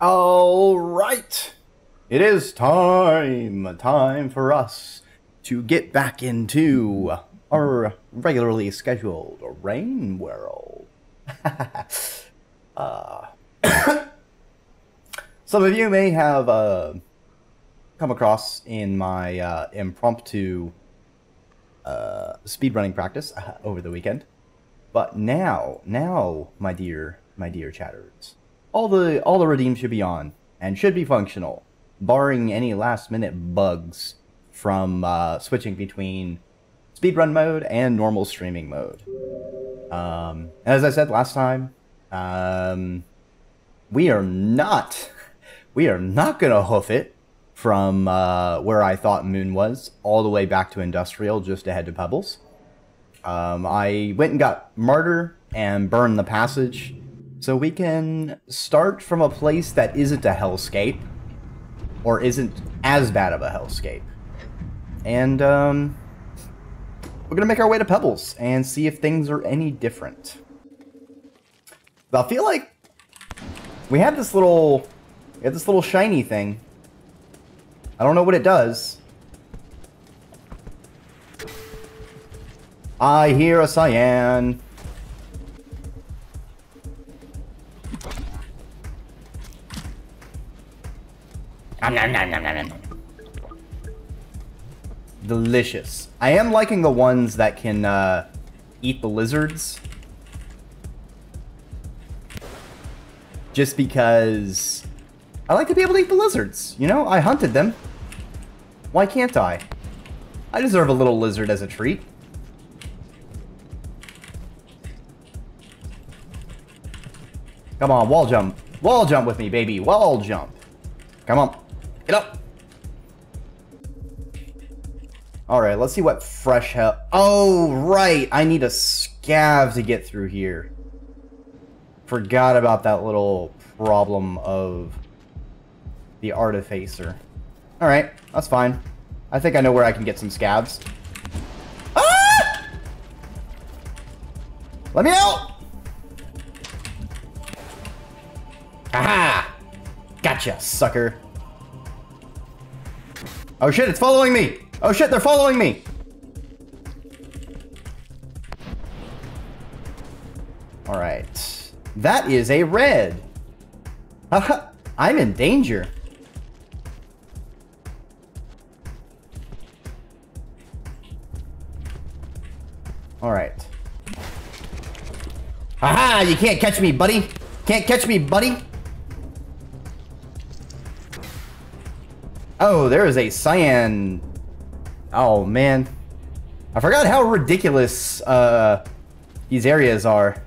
All right. It is time for us to get back into our regularly scheduled Rain World. Some of you may have come across in my impromptu speedrunning practice over the weekend. But now, my dear chatters, all the redeems should be on and should be functional, barring any last-minute bugs from switching between speedrun mode and normal streaming mode. As I said last time, we are not gonna hoof it from where I thought Moon was all the way back to Industrial, just ahead to Pebbles. I went and got Martyr and burned the passage, so we can start from a place that isn't a hellscape, or isn't as bad of a hellscape. And we're gonna make our way to Pebbles and see if things are any different. I feel like we have this little shiny thing. I don't know what it does. I hear a cyan. Nom, nom, nom, nom, nom, nom. Delicious. I am liking the ones that can eat the lizards. Just because I like to be able to eat the lizards, you know? I hunted them. Why can't I? I deserve a little lizard as a treat. Come on, wall jump. Wall jump with me, baby. Wall jump. Come on. Get up. Alright, let's see what fresh hell... Oh, right. I need a scav to get through here. Forgot about that little problem of the Artificer. Alright, that's fine. I think I know where I can get some scavs. Ah! Let me out! Aha! Gotcha, sucker. Oh shit, it's following me! Oh shit, they're following me! Alright. That is a red! Haha! I'm in danger! Alright. Haha! You can't catch me, buddy! Can't catch me, buddy! Oh, there is a cyan. Oh, man. I forgot how ridiculous these areas are.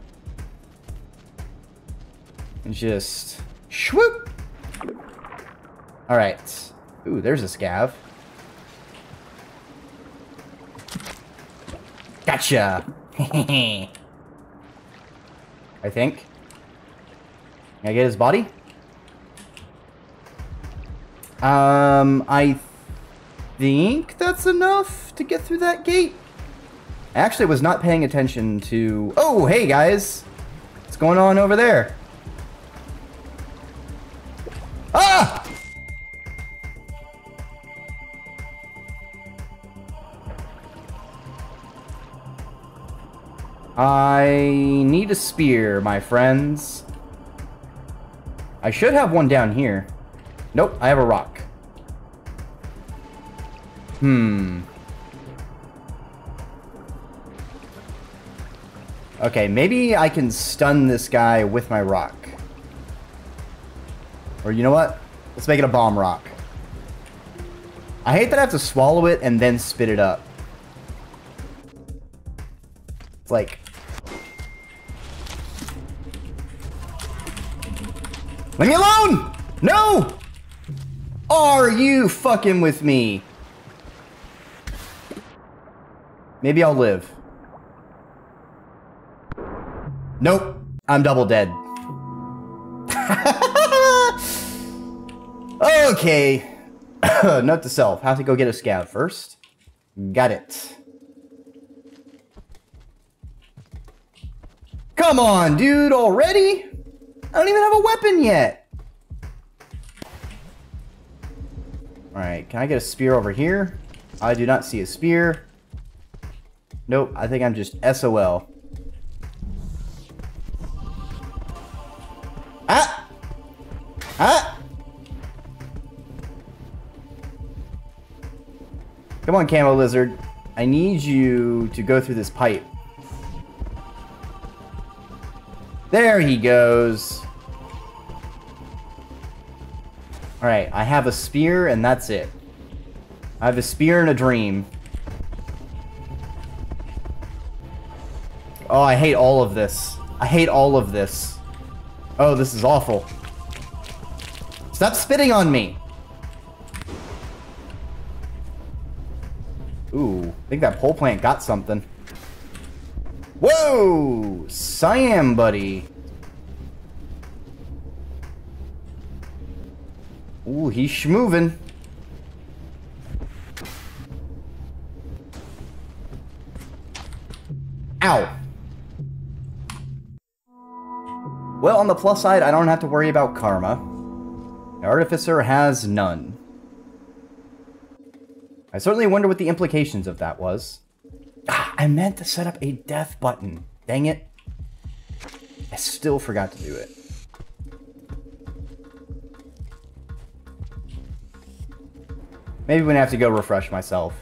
And just... Shwoop! Alright. Ooh, there's a scav. Gotcha! I think. Can I get his body? I think that's enough to get through that gate. I actually was not paying attention to... Oh, hey guys! What's going on over there? Ah! I need a spear, my friends. I should have one down here. Nope, I have a rock. Hmm. Okay, maybe I can stun this guy with my rock. Or you know what? Let's make it a bomb rock. I hate that I have to swallow it and then spit it up. It's like... Leave me alone! No! Are you fucking with me? Maybe I'll live. Nope. I'm double dead. Okay. Note to self. Have to go get a scav first. Got it. Come on, dude, already? I don't even have a weapon yet. Alright, can I get a spear over here? I do not see a spear. Nope, I think I'm just SOL. Ah! Ah! Come on, Camo Lizard. I need you to go through this pipe. There he goes. Alright, I have a spear and that's it. I have a spear and a dream. Oh, I hate all of this. I hate all of this. Oh, this is awful. Stop spitting on me! Ooh, I think that pole plant got something. Whoa! Siam, buddy. Ooh, he's schmoovin'. Ow! Well, on the plus side, I don't have to worry about karma. The Artificer has none. I certainly wonder what the implications of that was. Ah, I meant to set up a death button. Dang it. I still forgot to do it. Maybe we're gonna have to go refresh myself.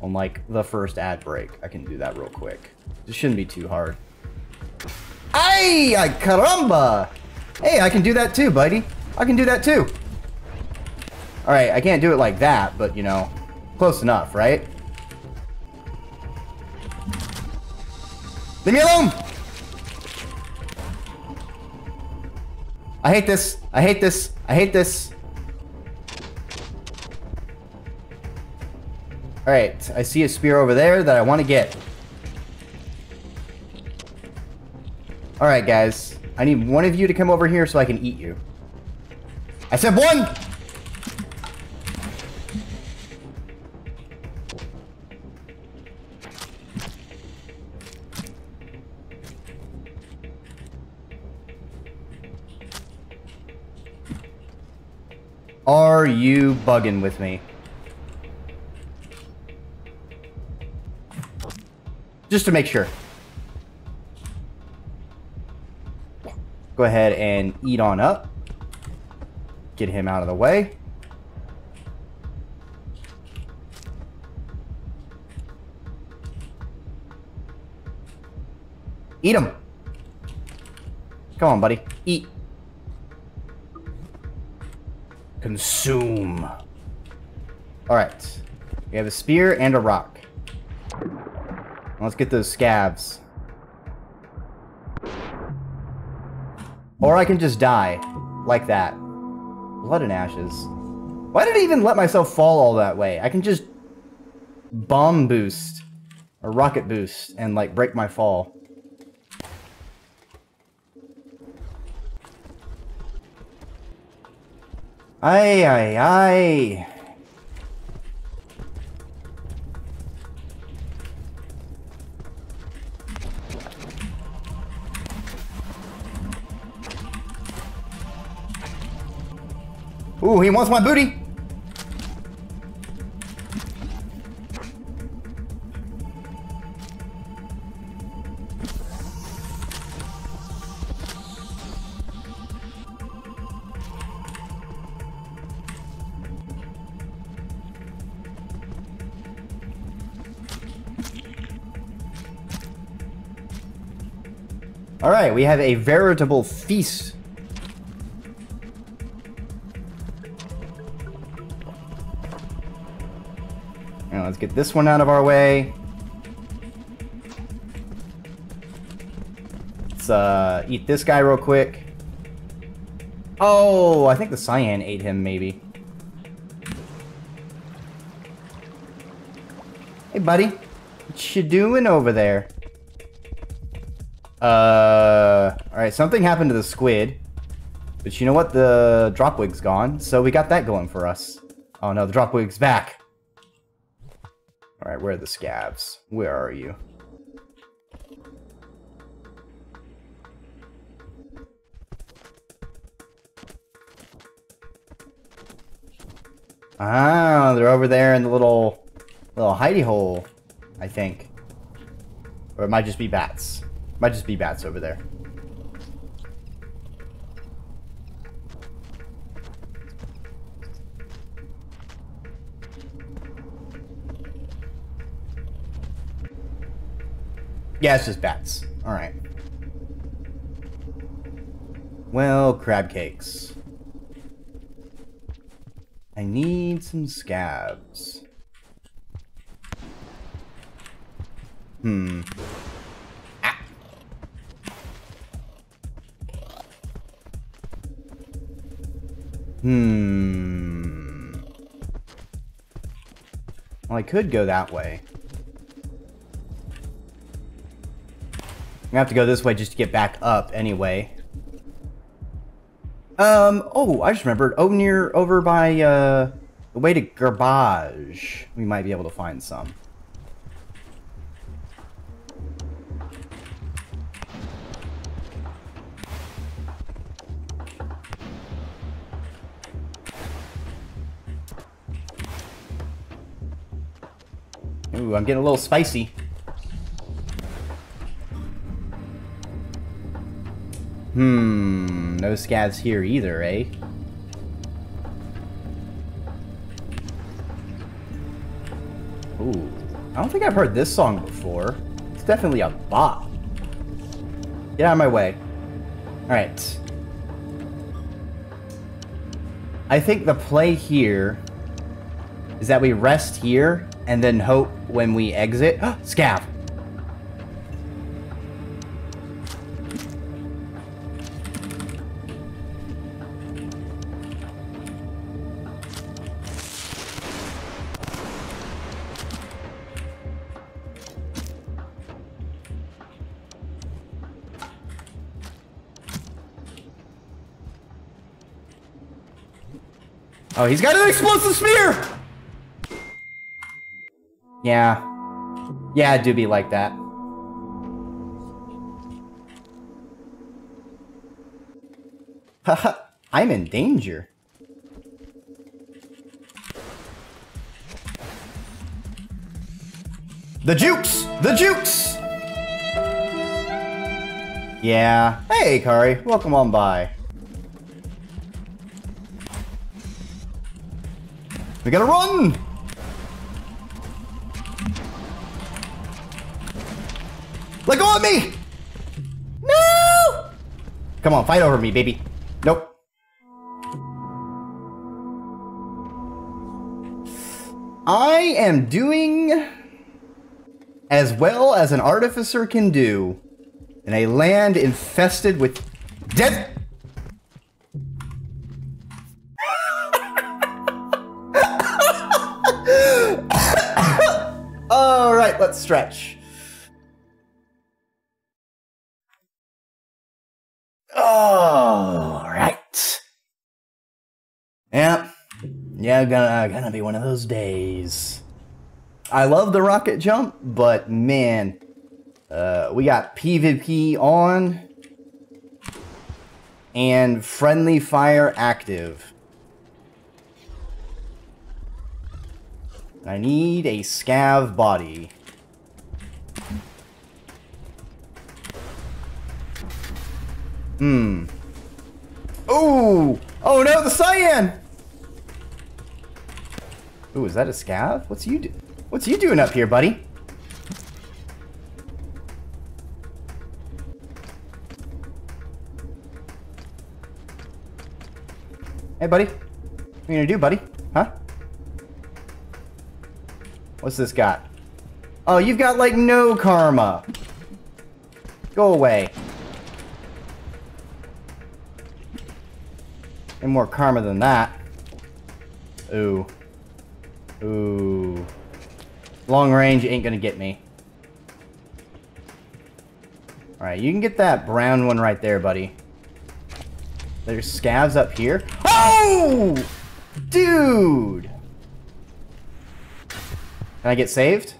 On like the first ad break. I can do that real quick. This shouldn't be too hard. Ay, caramba! Hey, I can do that too, buddy. I can do that too. Alright, I can't do it like that, but you know, close enough, right? Leave me alone! I hate this. I hate this. I hate this. Alright, I see a spear over there that I want to get. Alright, guys. I need one of you to come over here so I can eat you. I said one! Are you bugging with me? Just to make sure. Go ahead and eat on up. Get him out of the way. Eat him. Come on, buddy. Eat. Consume. Alright. We have a spear and a rock. Let's get those scabs. Or I can just die. Like that. Blood and ashes. Why did I even let myself fall all that way? I can just bomb boost. Or rocket boost. And like break my fall. Aye, aye, aye. Ooh, he wants my booty. All right, we have a veritable feast. Let's get this one out of our way. Let's eat this guy real quick. Oh, I think the cyan ate him, maybe. Hey, buddy. What you doing over there? Alright, something happened to the squid. But you know what? The dropwig's gone, so we got that going for us. Oh no, the dropwig's back. Alright, where are the scabs? Where are you? Ah, they're over there in the little hidey hole, I think. Or it might just be bats. Might just be bats over there. Yeah, it's just bats. All right. Well, crab cakes. I need some scabs. Hmm. Ah. Hmm. Well, I could go that way. I'm gonna have to go this way just to get back up anyway. Oh, I just remembered. Oh, over by, the way to Garbage. We might be able to find some. Ooh, I'm getting a little spicy. Hmm, no scavs here either, eh? Ooh, I don't think I've heard this song before. It's definitely a bop. Get out of my way. Alright. I think the play here is that we rest here and then hope when we exit. Scav! Oh, he's got an explosive spear! Yeah. Yeah, I do be like that. Haha, I'm in danger. The jukes! The jukes! Yeah. Hey, Kari. Welcome on by. We gotta run! Let go of me! No! Come on, fight over me, baby. Nope. I am doing as well as an artificer can do in a land infested with death. Alright, let's stretch. Alright. Yeah. Yeah, gonna be one of those days. I love the rocket jump, but man, we got PvP on and friendly fire active. I need a scav body. Hmm. Ooh! Oh no, the cyan! Ooh, is that a scav? What's you doing up here, buddy? Hey, buddy. What are you gonna do, buddy? Huh? What's this got? Oh, you've got, like, no karma. Go away. And more karma than that. Ooh. Ooh. Long range ain't gonna get me. Alright, you can get that brown one right there, buddy. There's scavs up here. Oh! Dude! Can I get saved?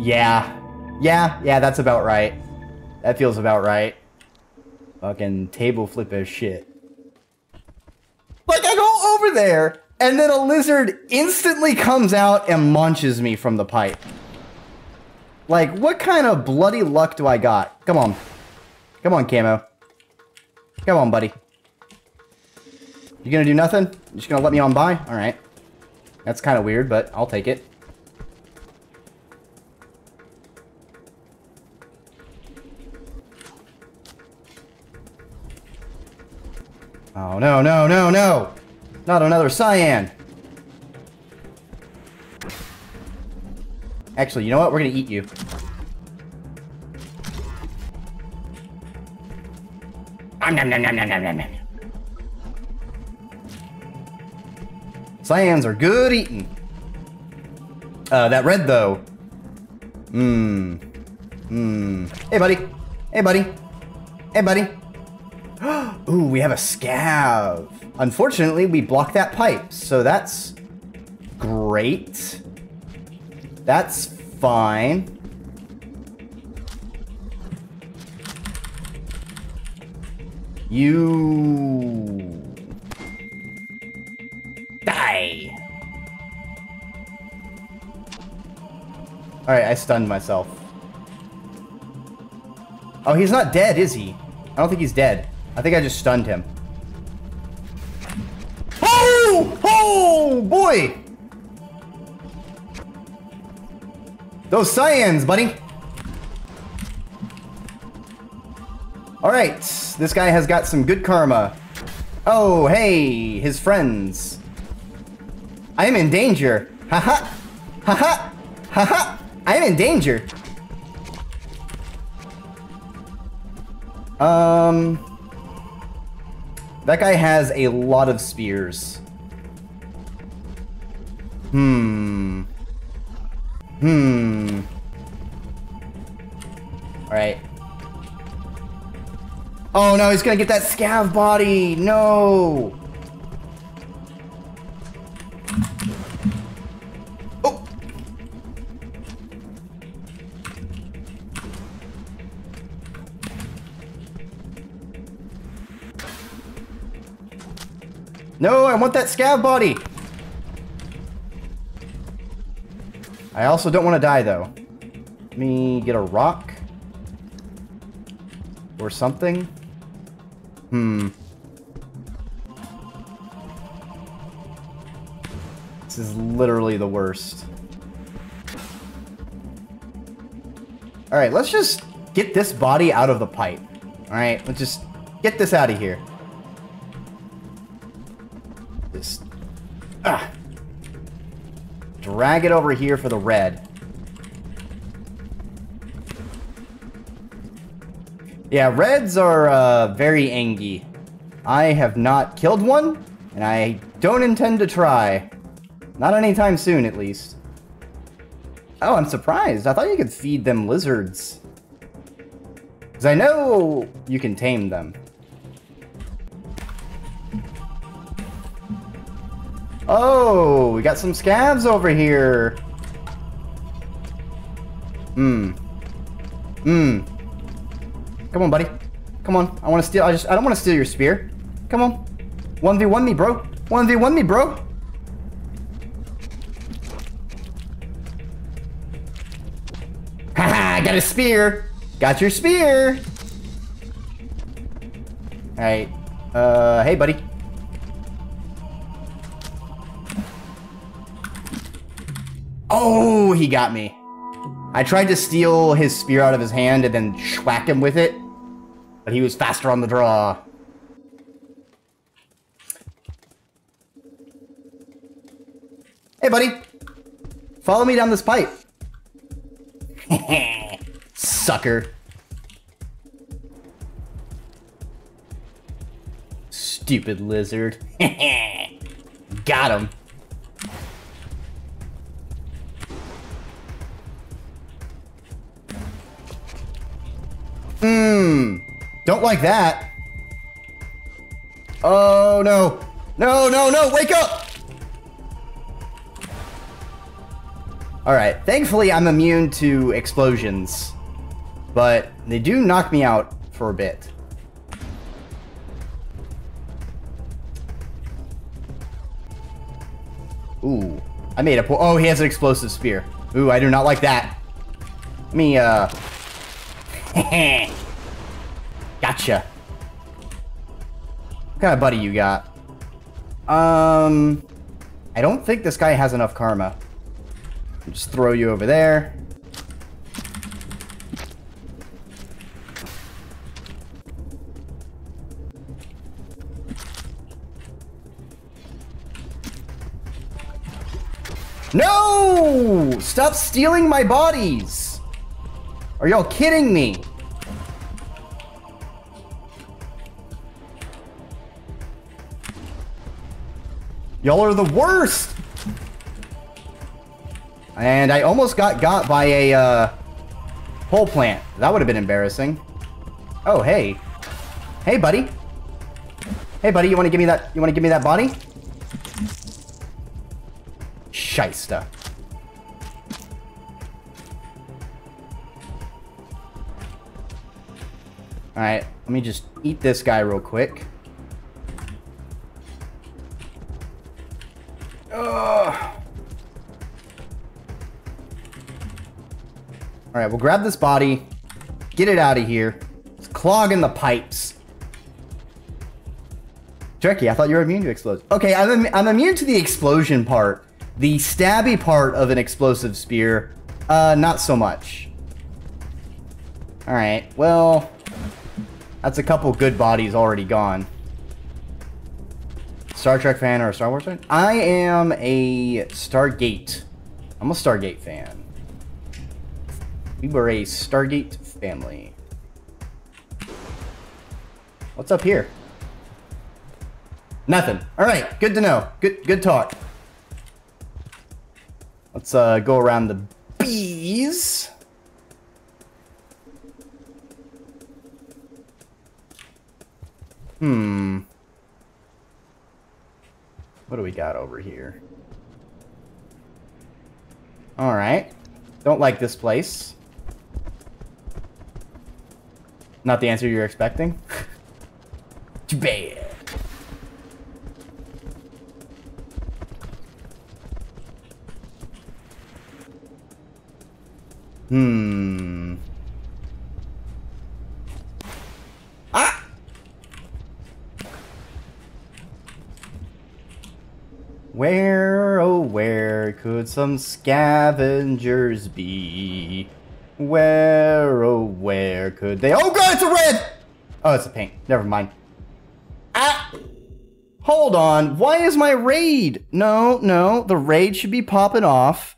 Yeah. Yeah, that's about right. That feels about right. Fucking table flip as shit. over there, and then a lizard instantly comes out and munches me from the pipe. Like, what kind of bloody luck do I got? Come on. Come on, Camo. Come on, buddy. You gonna do nothing? You just gonna let me on by? Alright. That's kind of weird, but I'll take it. Oh, no, no, no, no! Not another cyan! Actually, you know what? We're gonna eat you. Nom, nom, nom, nom, nom, nom, nom. Cyans are good eating. That red, though. Mmm. Mmm. Hey, buddy. Hey, buddy. Hey, buddy. Ooh, we have a scav. Unfortunately, we blocked that pipe, so that's great. That's fine. You... die! Alright, I stunned myself. Oh, he's not dead, is he? I don't think he's dead. I think I just stunned him. Oh! Oh, boy! Those cyans, buddy! Alright, this guy has got some good karma. Oh, hey, his friends. I am in danger. Haha! Haha! Haha! I am in danger! That guy has a lot of spears. Alright. Oh no, he's gonna get that scav body! No! Oh! No, I want that scav body! I also don't want to die, though. Let me get a rock. Or something. This is literally the worst. Alright, let's just get this body out of the pipe. Alright, let's just get this out of here. Just... ah! Drag it over here for the red. Yeah, reds are very angy. I have not killed one, and I don't intend to try. Not anytime soon, at least. Oh, I'm surprised. I thought you could feed them lizards. Because I know you can tame them. Oh, we got some scavs over here. Come on, buddy. Come on. I want to steal. I don't want to steal your spear. Come on. 1v1 me, bro. 1v1 me, bro. Haha, I got a spear. Got your spear. All right. Hey, buddy. Oh, he got me. I tried to steal his spear out of his hand and then schwack him with it, but he was faster on the draw. Hey, buddy. Follow me down this pipe. Sucker. Stupid lizard. Got him. Don't like that. Oh, no. No, no, no. Wake up. All right. Thankfully, I'm immune to explosions, but they do knock me out for a bit. Ooh, I made a poor. Oh, he has an explosive spear. Ooh, I do not like that. Let me, gotcha. What kind of buddy you got? I don't think this guy has enough karma. I'll just throw you over there. No! Stop stealing my bodies! Are y'all kidding me? Y'all are the worst! And I almost got by a pole plant. That would have been embarrassing. Oh, hey. Hey, buddy. Hey, buddy, you want to give me that? You want to give me that body? Shysta. Alright, let me just eat this guy real quick. Ugh. Alright, we'll grab this body. Get it out of here. It's clogging the pipes. Dreki, I thought you were immune to explosions. Okay, I'm immune to the explosion part. The stabby part of an explosive spear, not so much. Alright, well, that's a couple good bodies already gone. Star Trek fan or a Star Wars fan? I am a Stargate. I'm a Stargate fan. We were a Stargate family. What's up here? Nothing. Alright, good to know. Good talk. Let's go around the bees. Hmm. What do we got over here? All right. Don't like this place. Not the answer you're expecting. Too bad. Hmm. Ah! Where, oh where could some scavengers be? Where, oh where could they- Oh god, it's a red! Oh, it's a paint. Never mind. Ah! Hold on, why is my raid? No, the raid should be popping off.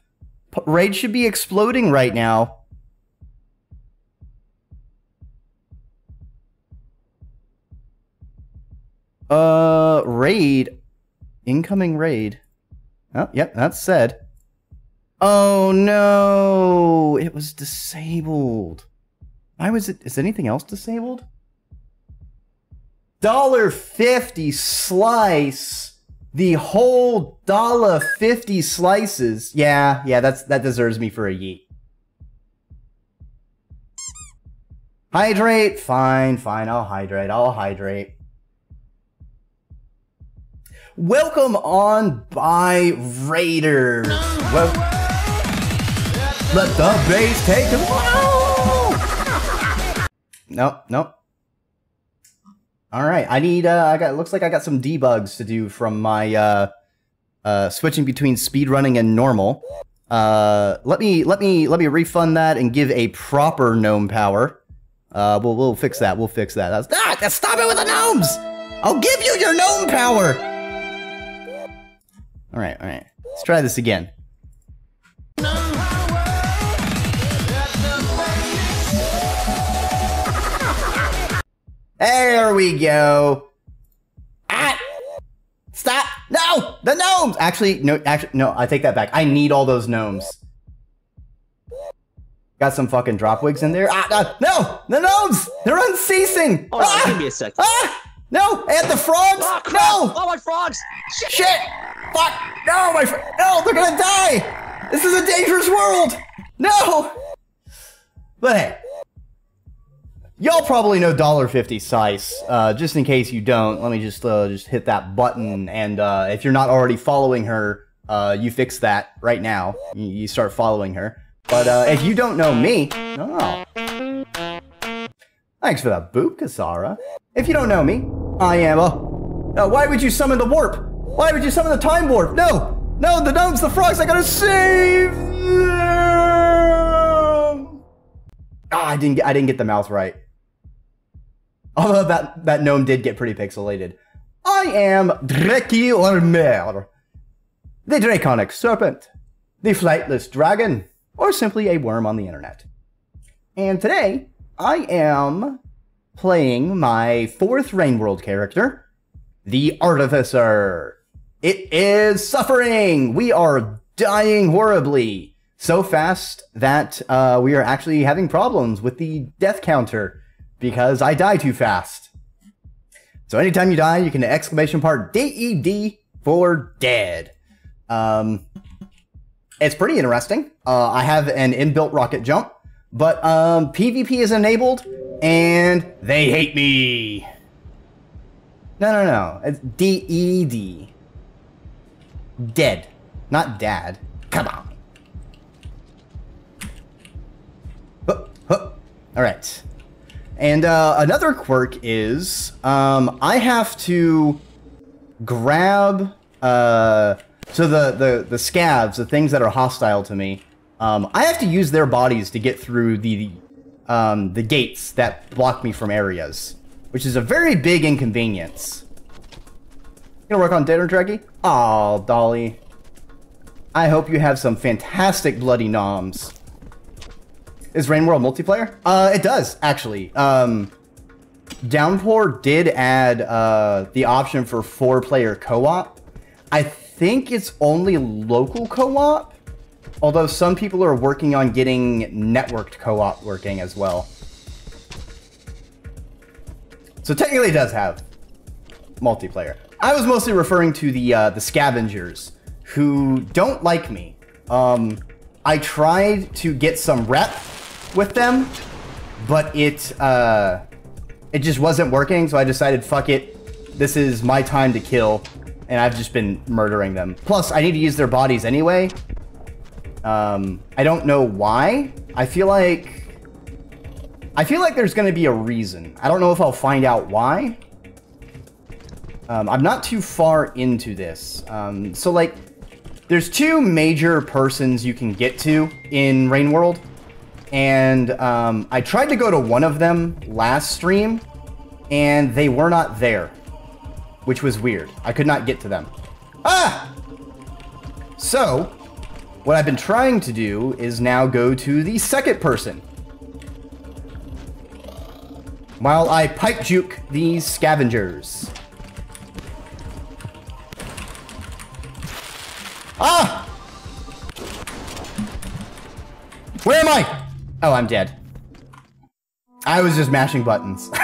Raid should be exploding right now. Raid. Incoming raid. Oh, yep, that's said. Oh no! It was disabled. Why was it? Is anything else disabled? $1.50 slice. The whole $1.50 slices. Yeah, that deserves me for a yeet. Hydrate, fine, I'll hydrate. Welcome on by Raiders. Well, let the base take the world. Nope. All right, I need, looks like I got some debugs to do from my, switching between speedrunning and normal. Let me refund that and give a proper gnome power. We'll fix that, That's, stop it with the gnomes! I'll give you your gnome power! All right, let's try this again. There we go. Ah! Stop! No! The gnomes! Actually, no, I take that back. I need all those gnomes. Got some fucking dropwigs in there. No! The gnomes! They're unceasing! Oh, no, give me a sec. No! And the frogs! Oh, crap. No! Oh, my frogs! Shit! Fuck! No, my frogs! No, they're gonna die! This is a dangerous world! No! But hey. Y'all probably know $1.50 size. Just in case you don't, let me just hit that button. And if you're not already following her You fix that right now. You start following her. But if you don't know me, no. Thanks for that boop, Kasara. If you don't know me, I am why would you summon the warp? Why would you summon the time warp? No! No, the gnomes, the frogs, I gotta save them! Ah, I didn't get the mouth right. Although that gnome did get pretty pixelated. I am Dreki Ormer, the draconic serpent, the flightless dragon, or simply a worm on the internet. And today, I am playing my fourth Rain World character, the Artificer. It is suffering! We are dying horribly, so fast that we are actually having problems with the death counter because I die too fast. So anytime you die, you can exclamation part DED for dead. It's pretty interesting. I have an inbuilt rocket jump, but PvP is enabled, and they hate me. No. It's DED. Dead. Not dad. Come on. All right. And another quirk is I have to grab so the scavs, the things that are hostile to me. I have to use their bodies to get through the gates that block me from areas, which is a very big inconvenience. You gonna work on dinner, Dreki? Aw, Dolly. I hope you have some fantastic bloody noms. Is Rain World multiplayer? It does, actually. Downpour did add the option for 4-player co-op. I think it's only local co-op, although some people are working on getting networked co-op working as well. So technically it does have multiplayer. I was mostly referring to the scavengers who don't like me. I tried to get some rep with them, but it just wasn't working, so I decided, fuck it, this is my time to kill, and I've just been murdering them. Plus, I need to use their bodies anyway. I don't know why. I feel like there's gonna be a reason. I don't know if I'll find out why. I'm not too far into this. So, like, there's two major persons you can get to in Rain World, and I tried to go to one of them last stream, and they were not there, which was weird. I could not get to them. Ah! So, what I've been trying to do is now go to the second person, while I pipe juke these scavengers. Ah! Where am I? Oh, I'm dead. I was just mashing buttons. Oh.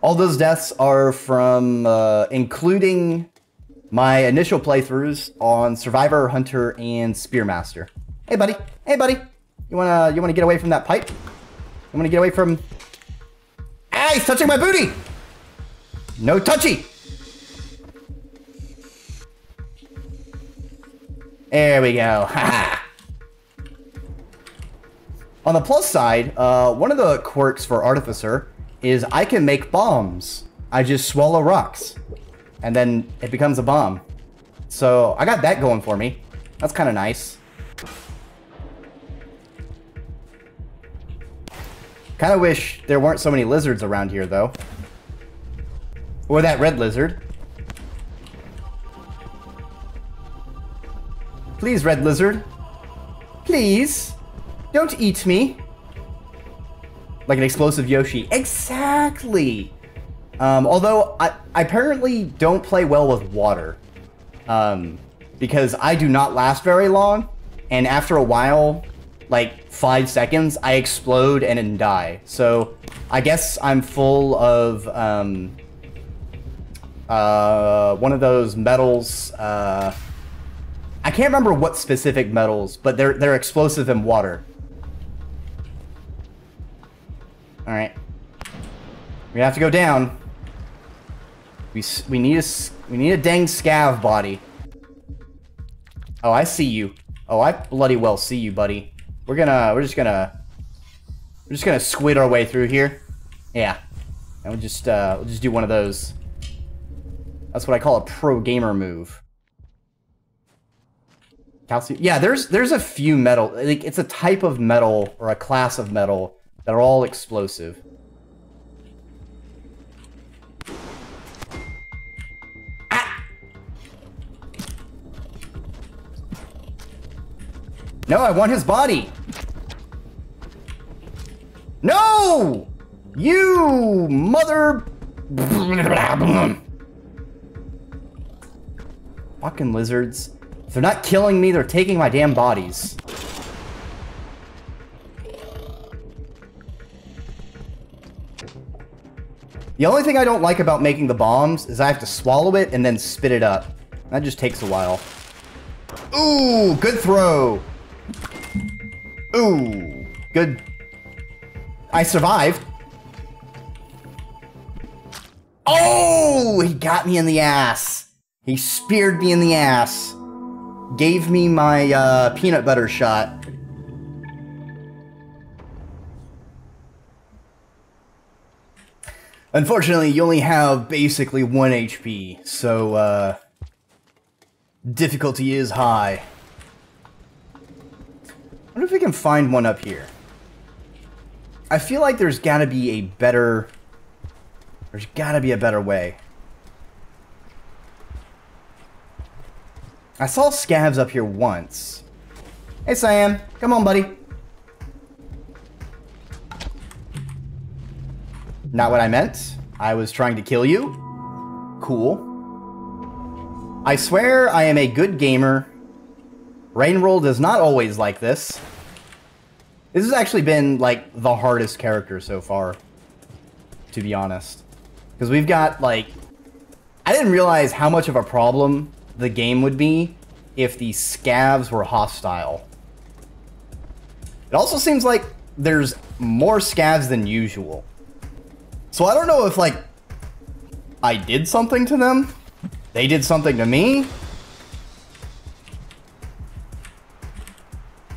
All those deaths are from, including my initial playthroughs on Survivor, Hunter, and Spearmaster. Hey, buddy. Hey, buddy. You wanna get away from that pipe? You wanna get away from... Ah, he's touching my booty! No touchy! There we go, haha! On the plus side, one of the quirks for Artificer is I can make bombs. I just swallow rocks, and then it becomes a bomb. So I got that going for me. That's kinda nice. Kind of wish there weren't so many lizards around here, though. Or that red lizard. Please, red lizard. Please. Don't eat me. Like an explosive Yoshi. Exactly! Although, I apparently don't play well with water. Because I do not last very long, and after a while, like 5 seconds, I explode and then die. So I guess I'm full of one of those metals. I can't remember what specific metals, but they're explosive in water. Alright. We have to go down. We need a dang scav body. Oh, I see you. Oh, I bloody well see you, buddy. We're just gonna squid our way through here. Yeah. And we'll just do one of those. That's what I call a pro gamer move. Calcium. Yeah, there's a few metal, like it's a type of metal or a class of metal that are all explosive. Ah! No, I want his body. No! You mother. Fucking lizards. If they're not killing me, they're taking my damn bodies. The only thing I don't like about making the bombs is I have to swallow it and then spit it up. That just takes a while. Ooh, good throw. Ooh, good. I survived. Oh, he got me in the ass. He speared me in the ass. Gave me my peanut butter shot. Unfortunately, you only have basically 1 HP, so difficulty is high. I wonder if we can find one up here. I feel like there's gotta be a better... There's gotta be a better way. I saw scavs up here once. Hey, Sam. Come on, buddy. Not what I meant. I was trying to kill you. Cool. I swear I am a good gamer. Rain World is not always like this. This has actually been, like, the hardest character so far, to be honest. Because we've got, like... I didn't realize how much of a problem the game would be if the scavs were hostile. It also seems like there's more scavs than usual. So I don't know if, like, I did something to them, they did something to me.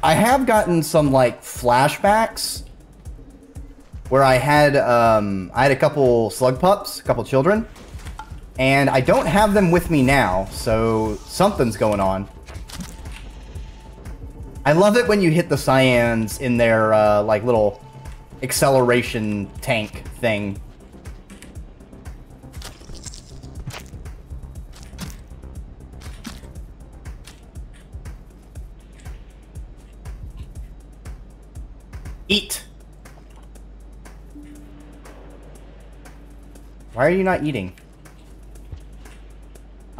I have gotten some, like, flashbacks where I had a couple slug pups, a couple children. And I don't have them with me now, so something's going on. I love it when you hit the cyans in their, like, little acceleration tank thing. Eat! Why are you not eating?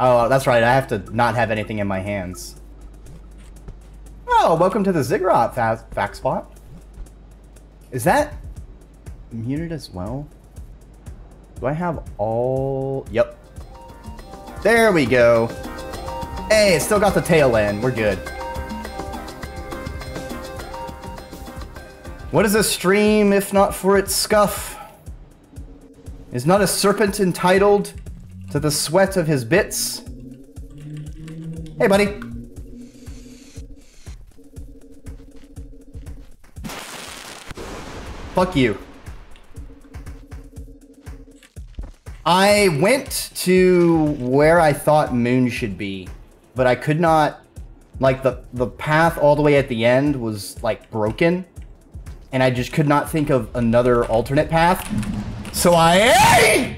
Oh, that's right. I have to not have anything in my hands. Oh, welcome to the Ziggurat fact spot. Is that muted as well? Do I have all... Yep. There we go. Hey, it's still got the tail end. We're good. What is a stream if not for its scuff? Is not a serpent entitled... to the sweat of his bits. Hey, buddy. Fuck you. I went to where I thought Moon should be, but I could not, like, the path all the way at the end was, like, broken, and I just could not think of another alternate path. So I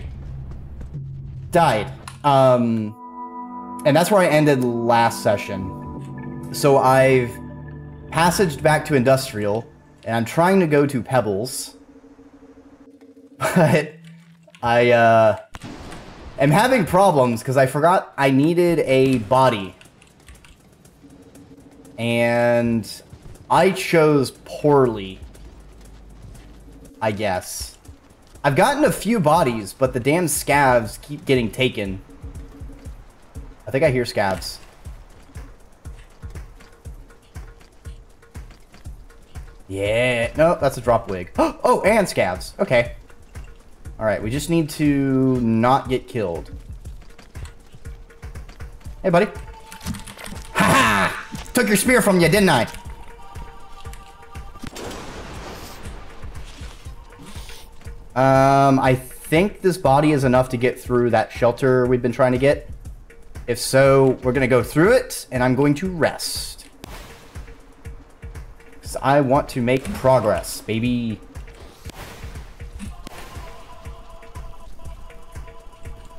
died. And that's where I ended last session. So I've passaged back to Industrial, and I'm trying to go to Pebbles. But I am having problems because I forgot I needed a body. And I chose poorly, I guess. I've gotten a few bodies, but the damn scavs keep getting taken. I think I hear scavs. Yeah. No, that's a drop wig. Oh, and scavs. Okay. Alright, we just need to not get killed. Hey, buddy. Ha-ha! Took your spear from you, didn't I? I think this body is enough to get through that shelter we've been trying to get. If so, we're going to go through it, and I'm going to rest. Because I want to make progress, baby.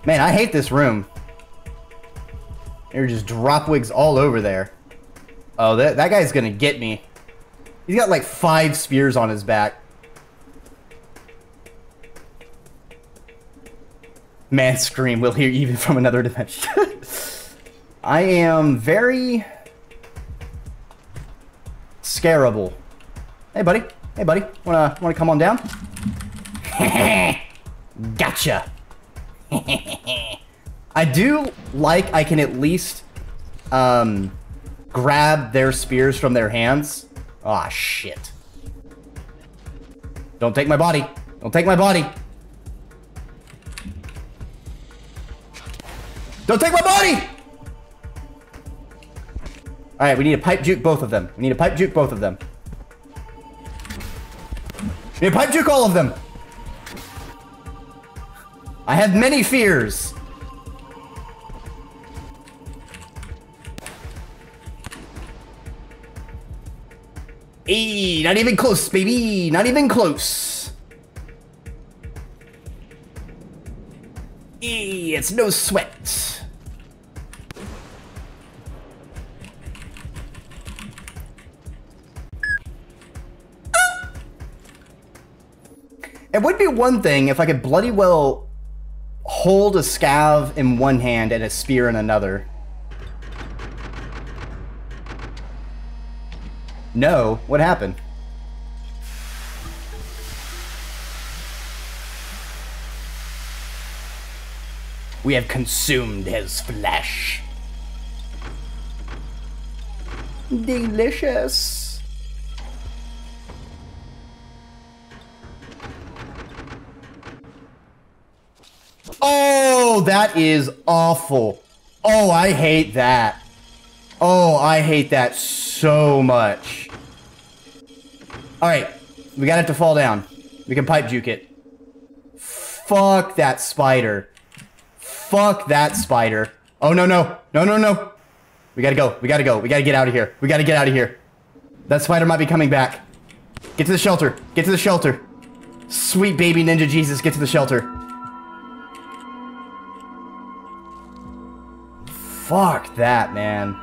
Man, I hate this room. There are just drop wigs all over there. Oh, that guy's going to get me. He's got like 5 spears on his back. Man, scream, we'll hear even from another dimension. I am very scarable. Hey, buddy. Hey, buddy. Wanna come on down? Gotcha. I do like I can at least grab their spears from their hands. Ah, shit. Don't take my body. Don't take my body. Don't take my body! Alright, we need to pipe juke both of them. We need to pipe juke both of them. We need to pipe juke all of them! I have many fears! Eee, not even close, baby! Not even close! Eee, it's no sweat! It would be one thing if I could bloody well hold a scav in one hand and a spear in another. No, what happened? We have consumed his flesh. Delicious. Oh, that is awful. Oh, I hate that. Oh, I hate that so much. All right, we got it to fall down. We can pipe juke it. Fuck that spider. Fuck that spider. Oh, no, no. No, no, no. We gotta go. We gotta go. We gotta get out of here. We gotta get out of here. That spider might be coming back. Get to the shelter. Get to the shelter. Sweet baby ninja Jesus, get to the shelter. Fuck that, man.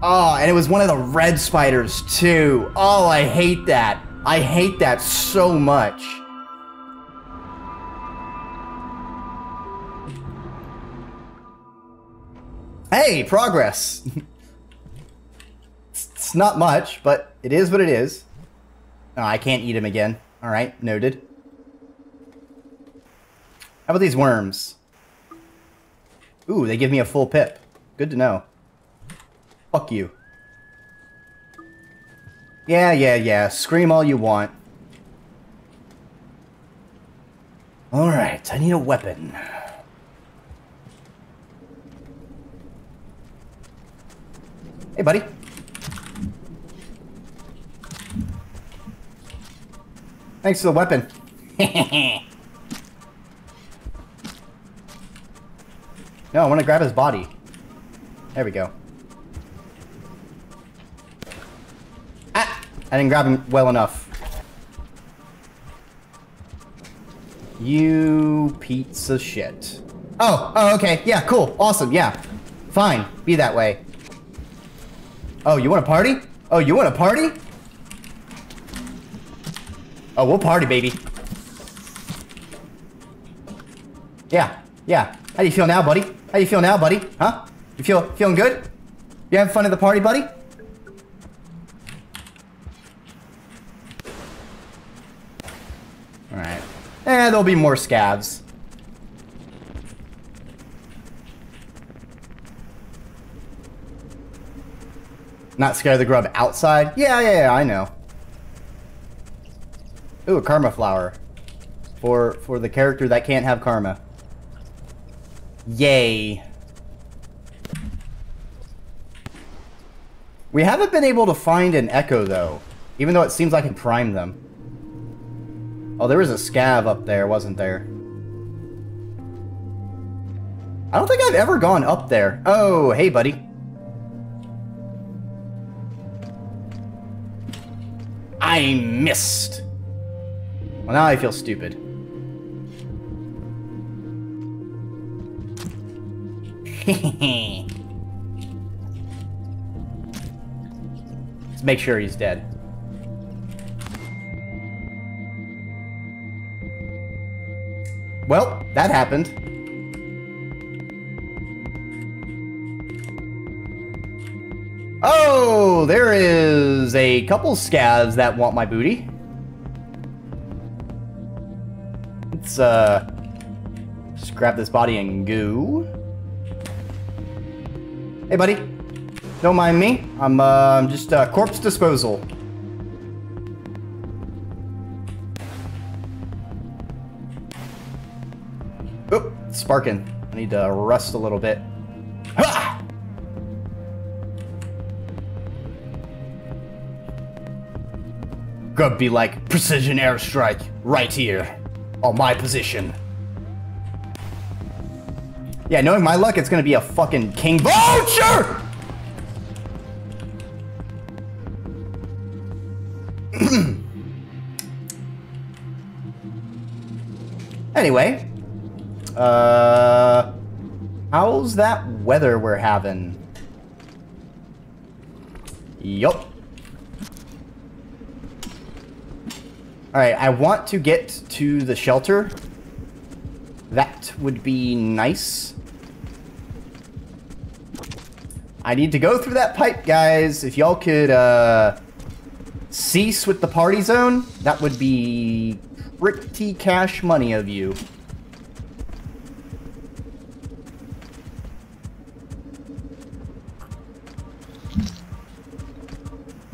Oh, and it was one of the red spiders, too. Oh, I hate that. I hate that so much. Hey, progress. It's not much, but it is what it is. Oh, I can't eat him again. All right, noted. How about these worms? Ooh, they give me a full pip. Good to know. Fuck you. Yeah, yeah, yeah. Scream all you want. Alright, I need a weapon. Hey, buddy. Thanks for the weapon. Hehehe. No, I want to grab his body. There we go. Ah! I didn't grab him well enough. You piece of shit. Oh! Oh, okay. Yeah, cool. Awesome. Yeah. Fine. Be that way. Oh, you want a party? Oh, you want a party? Oh, we'll party, baby. Yeah. Yeah. How do you feel now, buddy? How you feel now, buddy? Huh? You feeling good? You having fun at the party, buddy? Alright. Eh, there'll be more scavs. Not scared of the grub outside? Yeah, I know. Ooh, a karma flower. For the character that can't have karma. Yay. We haven't been able to find an echo though, even though it seems I can prime them. Oh, there was a scav up there, wasn't there? I don't think I've ever gone up there. Oh, hey buddy. I missed. Well, now I feel stupid. Let's make sure he's dead. Well, that happened. Oh, there is a couple scavs that want my booty. Let's just grab this body and go. Hey buddy, don't mind me. I'm just corpse disposal. Oh, it's sparking. I need to rest a little bit. Ha! Gonna be like precision airstrike right here on my position. Yeah, knowing my luck, it's gonna be a fucking king vulture. Anyway, how's that weather we're having? Yup. Alright, I want to get to the shelter. That would be nice. I need to go through that pipe, guys. If y'all could cease with the party zone, that would be pretty cash money of you.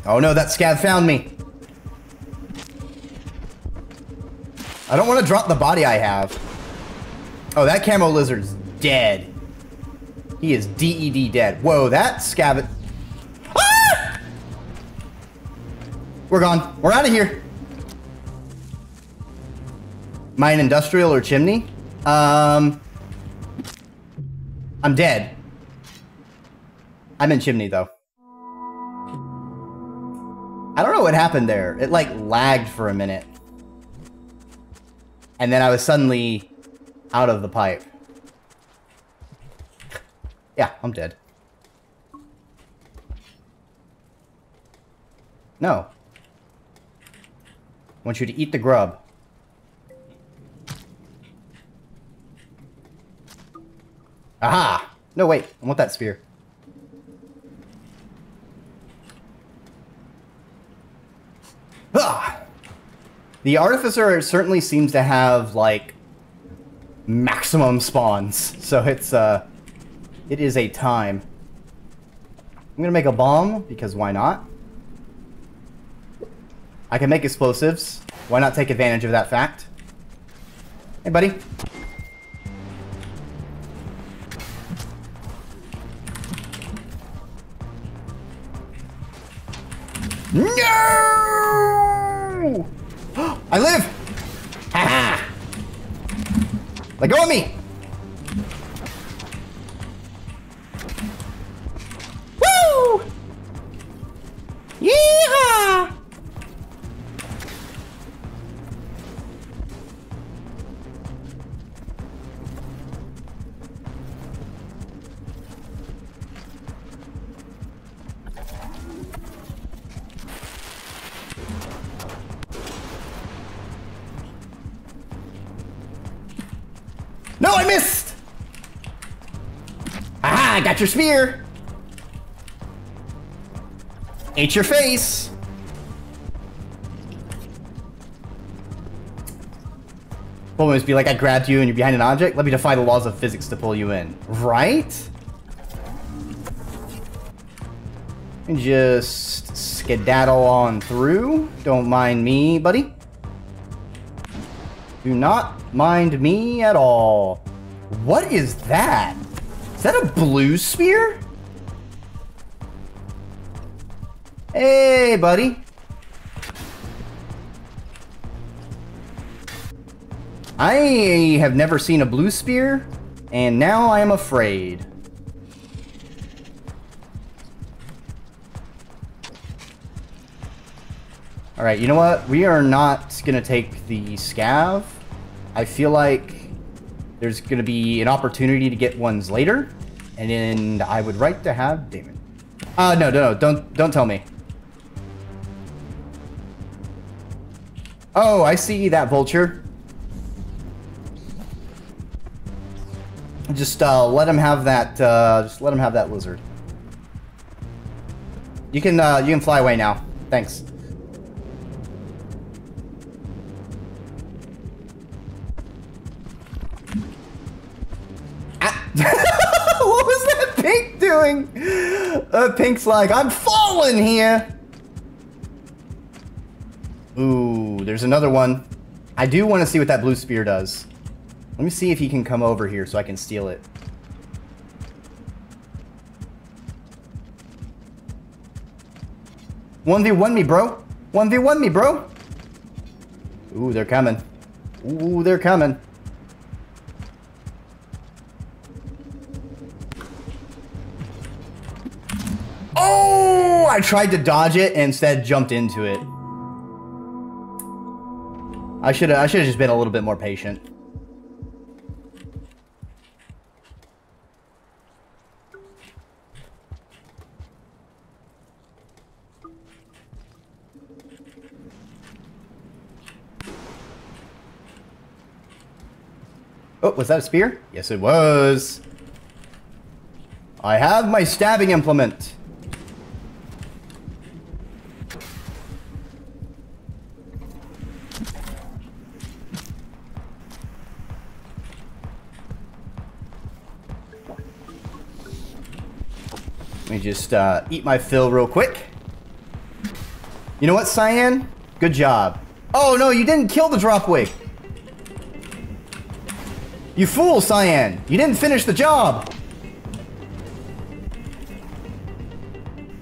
Oh no, that scav found me. I don't want to drop the body I have. Oh, that camo lizard's dead. He is DED dead. Whoa, that scav... Ah! We're gone. We're out of here. Mine industrial or chimney? I'm dead. I'm in chimney, though. I don't know what happened there. It, like, lagged for a minute. And then I was suddenly out of the pipe. Yeah, I'm dead. No. I want you to eat the grub. Aha! No, wait. I want that spear. Ah! The Artificer certainly seems to have, like, maximum spawns, so it is a time. I'm gonna make a bomb, because why not? I can make explosives. Why not take advantage of that fact? Hey, buddy. No! I live! Ha ha! Let go of me! Woo! Yeehaw! No, I missed! Aha, I got your spear! Ate your face! It'll always be like I grabbed you and you're behind an object. Let me defy the laws of physics to pull you in. Right? And just skedaddle on through. Don't mind me, buddy. Do not mind me at all. What is that? Is that a blue spear? Hey, buddy. I have never seen a blue spear, and now I am afraid. All right, you know what? We are not going to take the scav. I feel like there's going to be an opportunity to get ones later, and I would like to have Damon. No, don't tell me. Oh, I see that vulture. Just let him have that. Just let him have that lizard. You can fly away now. Thanks. Ah. What was that pink doing? Pink's like, I'm falling here. Ooh, there's another one. I do want to see what that blue spear does. Let me see if he can come over here so I can steal it. One v one me, bro. One v one me, bro. Ooh, they're coming. Ooh, they're coming. Oh! I tried to dodge it and instead jumped into it. I should have just been a little bit more patient. Oh, was that a spear? Yes, it was. I have my stabbing implement. Let me just eat my fill real quick. You know what, Cyan? Good job. Oh, no, you didn't kill the drop wig. You fool, Cyan! You didn't finish the job!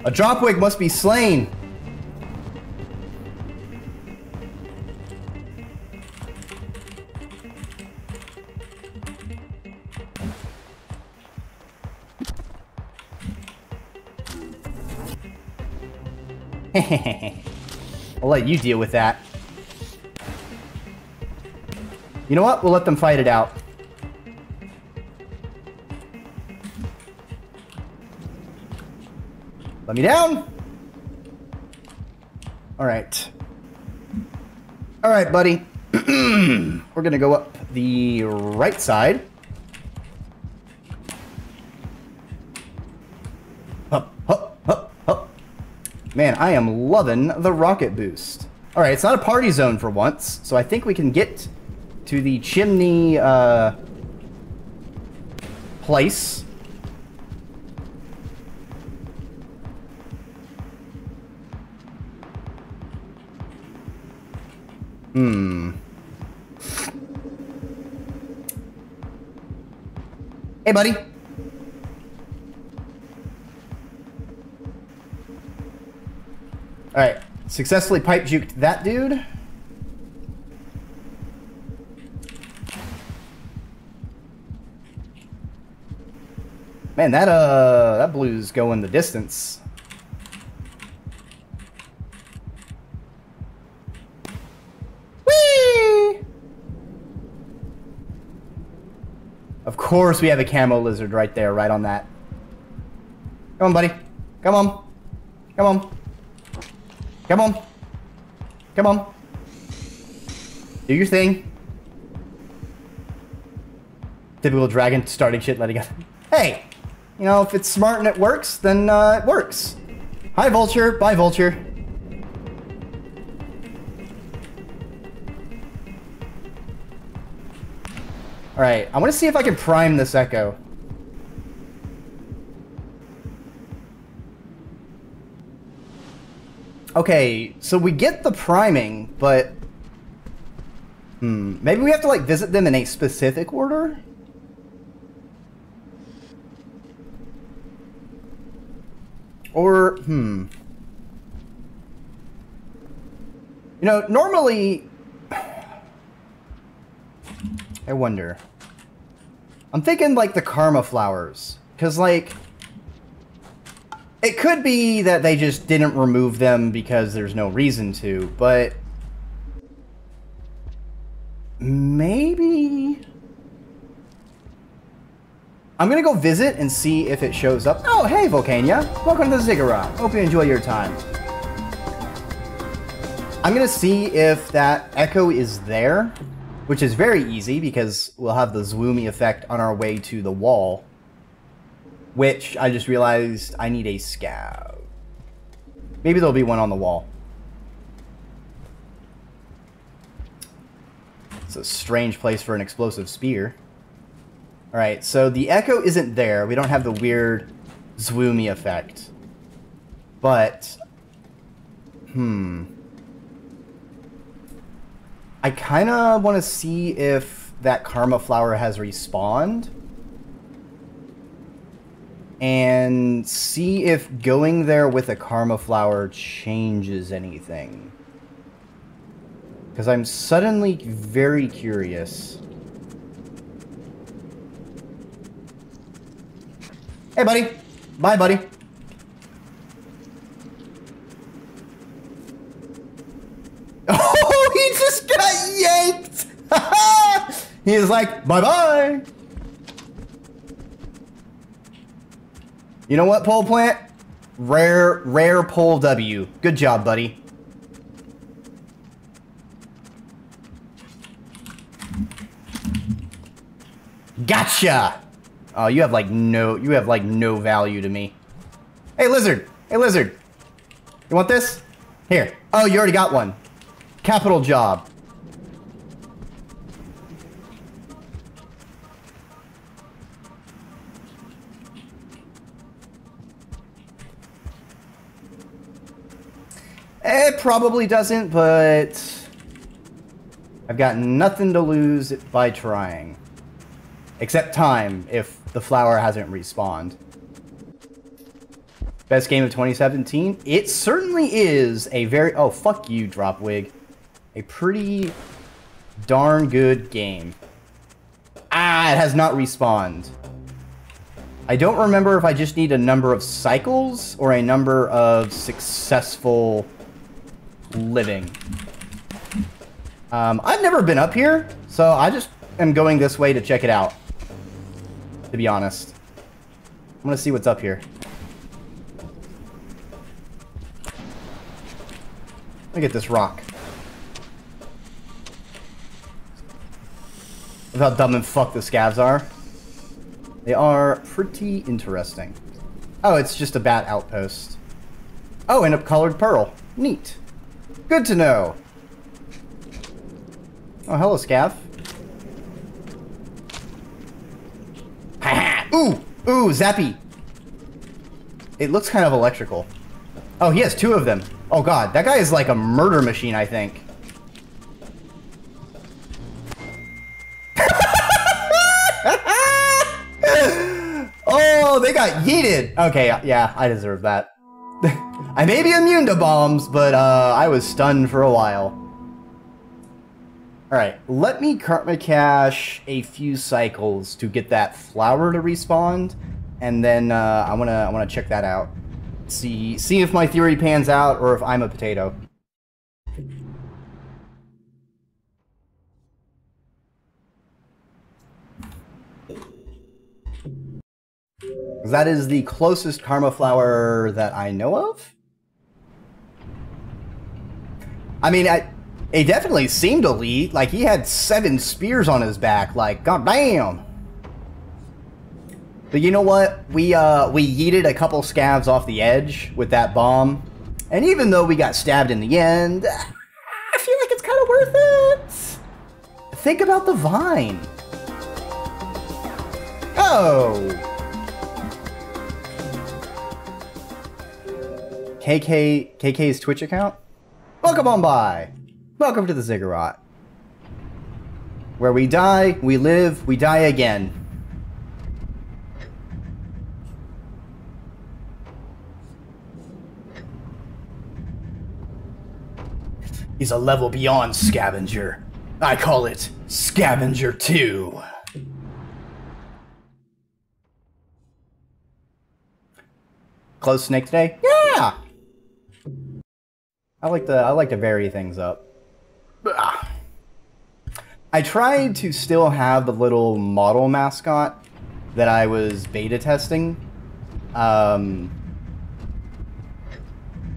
A dropwig must be slain! Hehehe. I'll let you deal with that. You know what? We'll let them fight it out. Let me down. All right, buddy. We're gonna go up the right side. Up, up, up, up. Man, I am loving the rocket boost. All right, it's not a party zone for once, so I think we can get to the chimney place. Hey, buddy. All right. Successfully pipe juked that dude. Man, that blue's going the distance. Of course we have a camo lizard right there, right on that. Come on, buddy. Come on. Come on. Come on. Come on. Do your thing. Typical dragon starting shit, letting go. Hey! You know, if it's smart and it works, then it works. Hi, vulture. Bye, vulture. All right, I want to see if I can prime this echo. Okay, so we get the priming, but Hmm. Maybe we have to like visit them in a specific order. Or you know, normally I wonder. I'm thinking like the karma flowers, because like it could be that they just didn't remove them because there's no reason to, but maybe I'm gonna go visit and see if it shows up. Oh, hey, Volcania. Welcome to the Ziggurat. Hope you enjoy your time. I'm gonna see if that echo is there, which is very easy because we'll have the zwoomy effect on our way to the wall, which I just realized I need a scout. Maybe there'll be one on the wall. It's a strange place for an explosive spear. All right, so the echo isn't there. We don't have the weird zwoomy effect. But, I kind of want to see if that karma flower has respawned. And see if going there with a karma flower changes anything. Because I'm suddenly very curious. Hey, buddy. Bye, buddy. Oh, he just got yanked. He is like, bye-bye. You know what, pole plant? Rare pole W. Good job, buddy. Gotcha. Oh, you have like no value to me. Hey, lizard. Hey, lizard. You want this? Here. Oh, you already got one. Capital job. It probably doesn't, but I've got nothing to lose by trying. Except time, if the flower hasn't respawned. Best game of 2017? It certainly is a very... Oh, fuck you, Dropwig. A pretty darn good game. Ah, it has not respawned. I don't remember if I just need a number of cycles or a number of successful living. I've never been up here, so I just am going this way to check it out. To be honest, I'm gonna see what's up here. Let me get this rock. Look how dumb and fucked the scavs are. They are pretty interesting. Oh, it's just a bat outpost. Oh, and a colored pearl. Neat. Good to know. Oh, hello, scav. Ooh, zappy. It looks kind of electrical. Oh, he has two of them. Oh god, that guy is like a murder machine, I think. Oh, they got yeeted. Okay, yeah, I deserve that. I may be immune to bombs, but I was stunned for a while. Alright, let me karma cash a few cycles to get that flower to respawn, and then I wanna check that out. See if my theory pans out or if I'm a potato. That is the closest karma flower that I know of. I mean, it definitely seemed elite. Like, he had 7 spears on his back. Like, goddamn. But you know what? We yeeted a couple scavs off the edge with that bomb. And even though we got stabbed in the end, I feel like it's kind of worth it. Think about the vine. Oh. KK's Twitch account? Welcome on by. Welcome to the Ziggurat. Where we die, we live, we die again. He's a level beyond scavenger. I call it Scavenger 2. Close Snake today? Yeah! I like to vary things up. I tried to still have the little model mascot that I was beta testing. The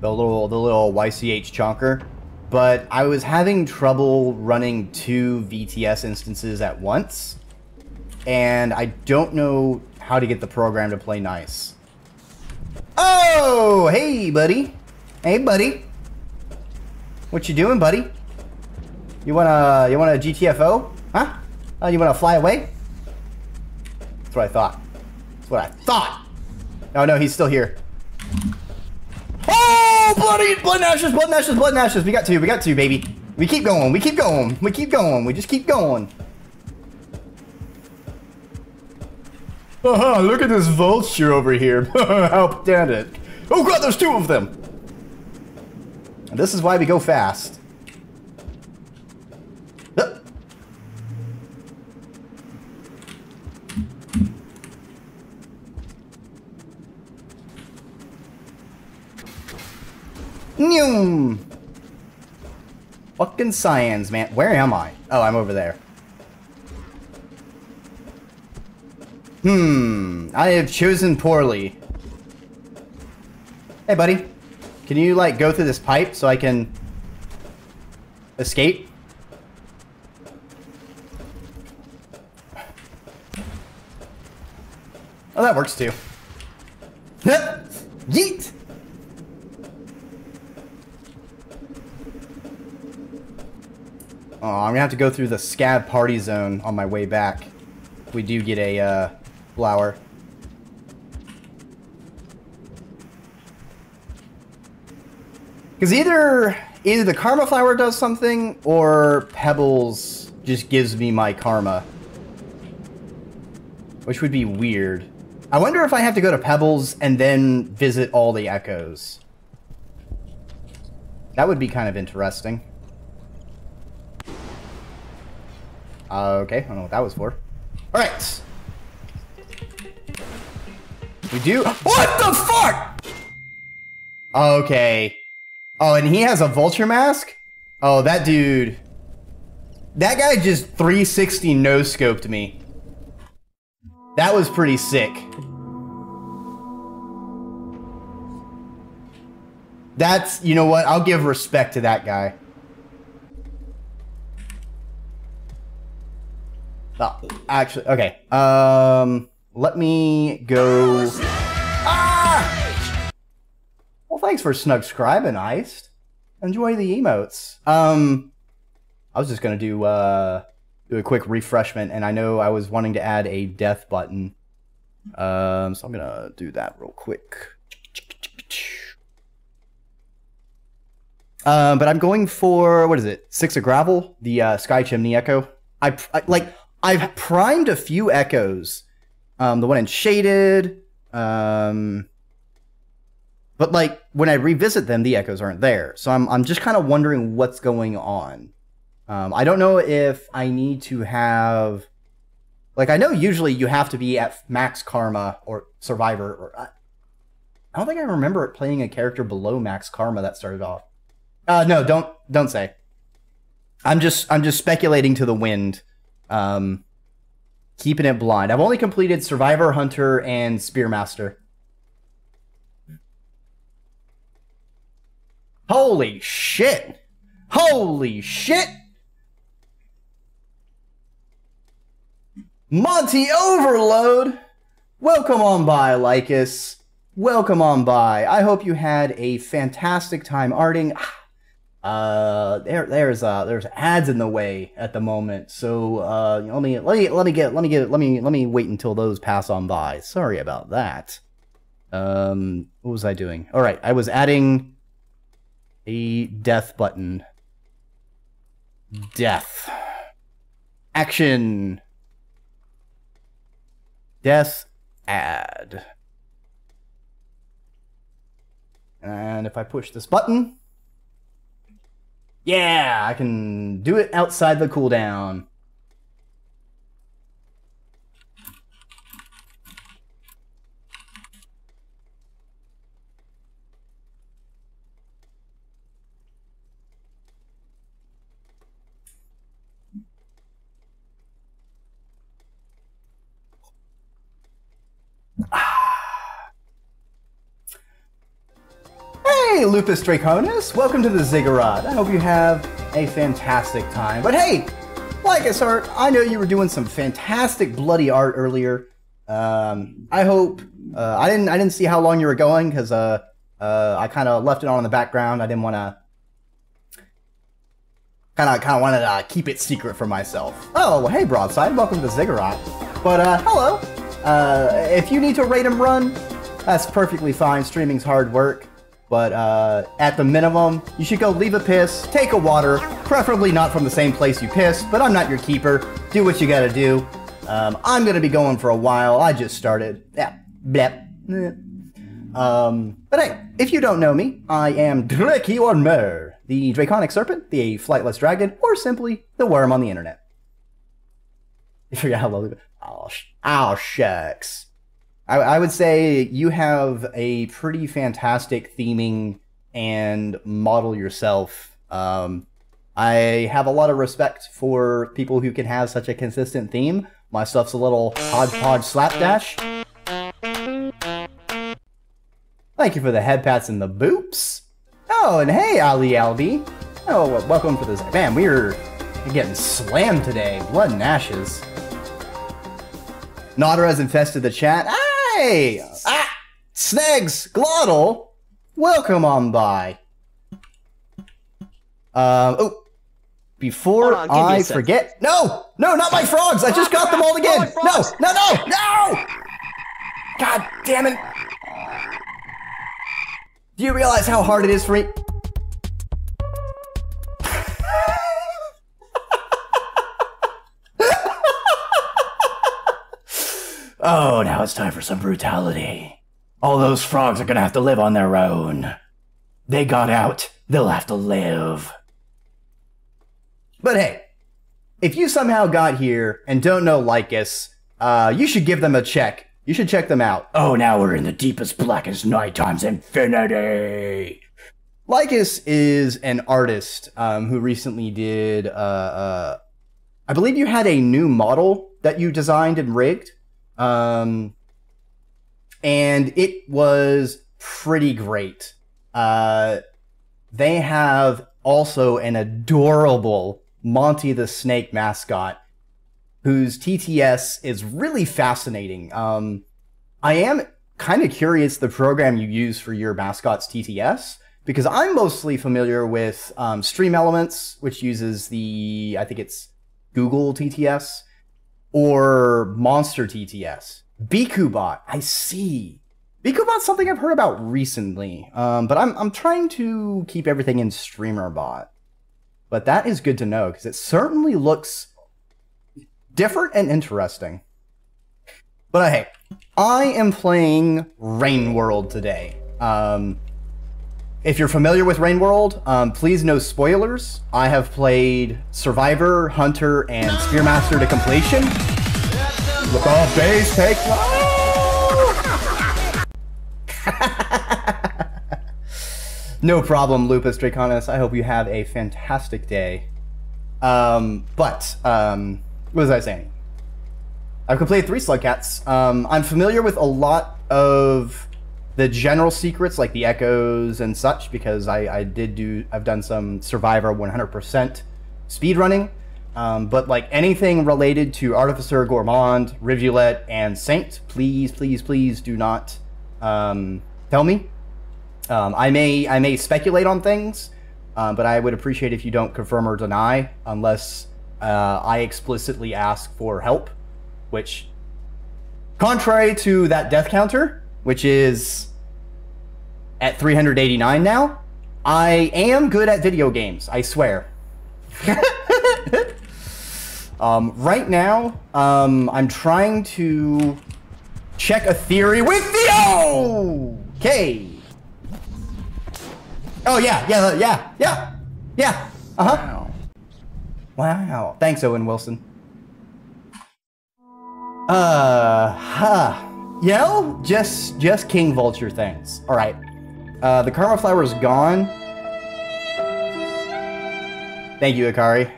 little YCH chonker. But I was having trouble running two VTS instances at once, and I don't know how to get the program to play nice. Oh, hey, buddy. Hey, buddy. What you doing, buddy? You wanna GTFO? Huh? You wanna fly away? That's what I thought. That's what I thought. Oh no, he's still here. Oh, bloody blood and ashes, blood and ashes, blood and ashes. We got two, baby. We keep going, we keep going, we keep going, we just keep going. Uh-huh, look at this vulture over here. How damn it. Oh god, there's two of them. And this is why we go fast. Fucking science, man. Where am I? Oh, I'm over there. I have chosen poorly. Hey, buddy. Can you, like, go through this pipe so I can escape? Oh, that works, too. Yeet! Oh, I'm gonna have to go through the scab party zone on my way back. We do get a flower. Because either the karma flower does something, or Pebbles just gives me my karma. Which would be weird. I wonder if I have to go to Pebbles and then visit all the echoes. That would be kind of interesting. Okay, I don't know what that was for. Alright! We do- WHAT THE FUCK?! Okay. Oh, and he has a vulture mask? Oh, that dude. That guy just 360 no-scoped me. That was pretty sick. That's- you know what? I'll give respect to that guy. Oh, actually, okay. Let me go. Ah! Well, thanks for snug-scribing, Iced. Enjoy the emotes. I was just gonna do a quick refreshment, and I know I was wanting to add a death button. So I'm gonna do that real quick. But I'm going for, what is it? 6 of Gravel, the Sky Chimney Echo. I've primed a few echoes, the one in Shaded, but like when I revisit them, the echoes aren't there. So I'm just kind of wondering what's going on. I don't know if I need to have, like, I know usually you have to be at max karma or survivor, or I don't think I remember playing a character below max karma that started off. No, don't say. I'm just speculating to the wind. Keeping it blind. I've only completed Survivor, Hunter, and Spearmaster. Holy shit! Holy shit! Monty Overload! Welcome on by, Leikos. Welcome on by. I hope you had a fantastic time arting. There's ads in the way at the moment, so let me wait until those pass on by. Sorry about that. What was I doing? All right, I was adding a death button. Death. Action. Death add. And if I push this button, yeah, I can do it outside the cooldown. Hey, Lupus Draconis, welcome to the Ziggurat. I hope you have a fantastic time. But hey, Leikos Art, I know you were doing some fantastic bloody art earlier. I hope I didn't see how long you were going because I kind of left it on in the background. I didn't want to kind of wanted to keep it secret for myself. Oh, well, hey, Broadside, welcome to the Ziggurat. But hello. If you need to rate and run, that's perfectly fine. Streaming's hard work. But at the minimum, you should go leave a piss, take a water, preferably not from the same place you pissed, but I'm not your keeper. Do what you gotta do. I'm going to be going for a while. I just started. Yeah. Blep. Blep. But hey, if you don't know me, I am Dreki Ormer, the Draconic Serpent, the Flightless Dragon, or simply the Worm on the internet. You forgot how long ago. Oh, shucks. I would say you have a pretty fantastic theming and model yourself. I have a lot of respect for people who can have such a consistent theme. My stuff's a little hodgepodge slapdash. Thank you for the head pats and the boops. Oh, and hey, Ali Albi. Oh, welcome for this. Man, we're getting slammed today. Blood and ashes. Nodder has infested the chat. Hey! Ah! Snegs! Glottal! Welcome on by. Oh! Before I forget... No! No, not my frogs! I just got them all again! No! No, no! No! God damn it! Do you realize how hard it is for me? Oh, now it's time for some brutality. All those frogs are gonna have to live on their own. They got out, they'll have to live. But hey, if you somehow got here and don't know Leikos, you should give them a check. You should check them out. Oh, now we're in the deepest, blackest night times infinity. Leikos is an artist who recently did, I believe you had a new model that you designed and rigged. And it was pretty great. They have also an adorable Monty the Snake mascot whose TTS is really fascinating. I am kind of curious the program you use for your mascot's TTS because I'm mostly familiar with Stream Elements, which uses the, I think it's Google TTS. Or Monster TTS. BikuBot, I see. BikuBot's something I've heard about recently, but I'm trying to keep everything in StreamerBot. But that is good to know, because it certainly looks different and interesting. But hey, I am playing Rain World today. If you're familiar with Rain World, please no spoilers. I have played Survivor, Hunter, and Spearmaster to completion. Look off base, take No problem, Lupus Draconis. I hope you have a fantastic day. What was I saying? I've completed 3 slug cats. I'm familiar with a lot of the general secrets, like the echoes and such, because I've done some Survivor 100% speedrunning, but like anything related to Artificer, Gourmand, Rivulet, and Saint, please, please, please do not tell me. I may speculate on things, but I would appreciate if you don't confirm or deny unless I explicitly ask for help, which, contrary to that death counter, which is at 389 now. I am good at video games, I swear. Right now, I'm trying to check a theory with the okay. Oh yeah. Uh-huh. Wow. Thanks, Owen Wilson. Yell? Just King Vulture things. Alright. The Karma Flower is gone. Thank you, Ikari.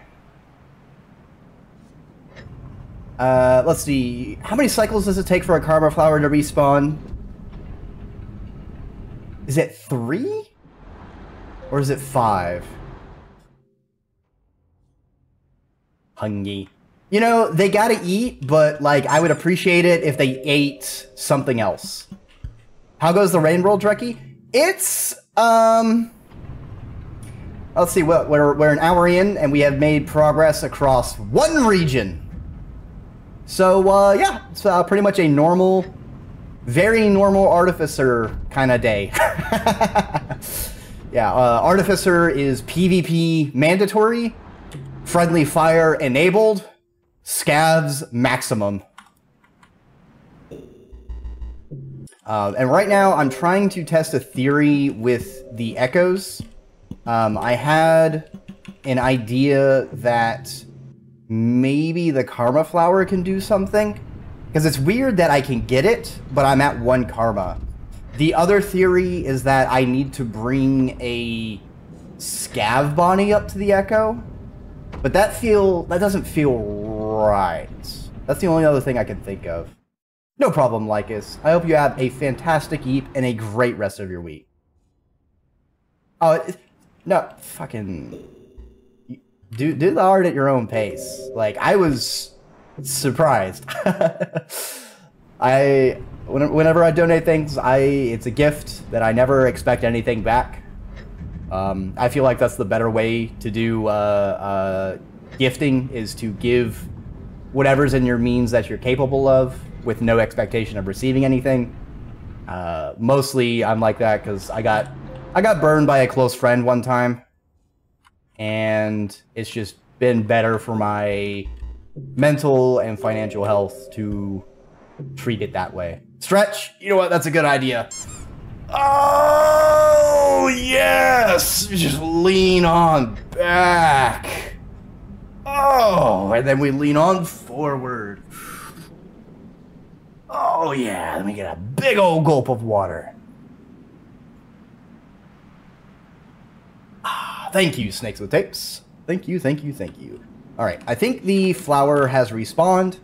Let's see. How many cycles does it take for a Karma Flower to respawn? Is it 3? Or is it 5? Hungry. You know, they gotta eat, but, like, I would appreciate it if they ate something else. How goes the Rain World, Dreki? It's, let's see, we're an hour in, and we have made progress across one region. So, yeah, it's pretty much a normal, very normal Artificer kind of day. Yeah, Artificer is PvP mandatory, friendly fire enabled, scavs maximum. And right now I'm trying to test a theory with the echoes. I had an idea that maybe the Karma Flower can do something, because it's weird that I can get it, but I'm at 1 karma. The other theory is that I need to bring a scav Bonnie up to the echo. But that doesn't feel right. That's the only other thing I can think of. No problem, Leikos. I hope you have a fantastic eep and a great rest of your week. Oh, no, fucking... Do the art at your own pace. Like, I was surprised. Whenever I donate things, it's a gift that I never expect anything back. I feel like that's the better way to do gifting, is to give whatever's in your means that you're capable of with no expectation of receiving anything. Mostly I'm like that because I got burned by a close friend one time, and it's just been better for my mental and financial health to treat it that way. Stretch, you know what? That's a good idea. Oh, yes! Just lean on back. Oh, and then we lean on forward. Oh, yeah. Let me get a big old gulp of water. Ah, thank you, Snakes with Tapes. Thank you, thank you, thank you. All right. I think the flower has respawned.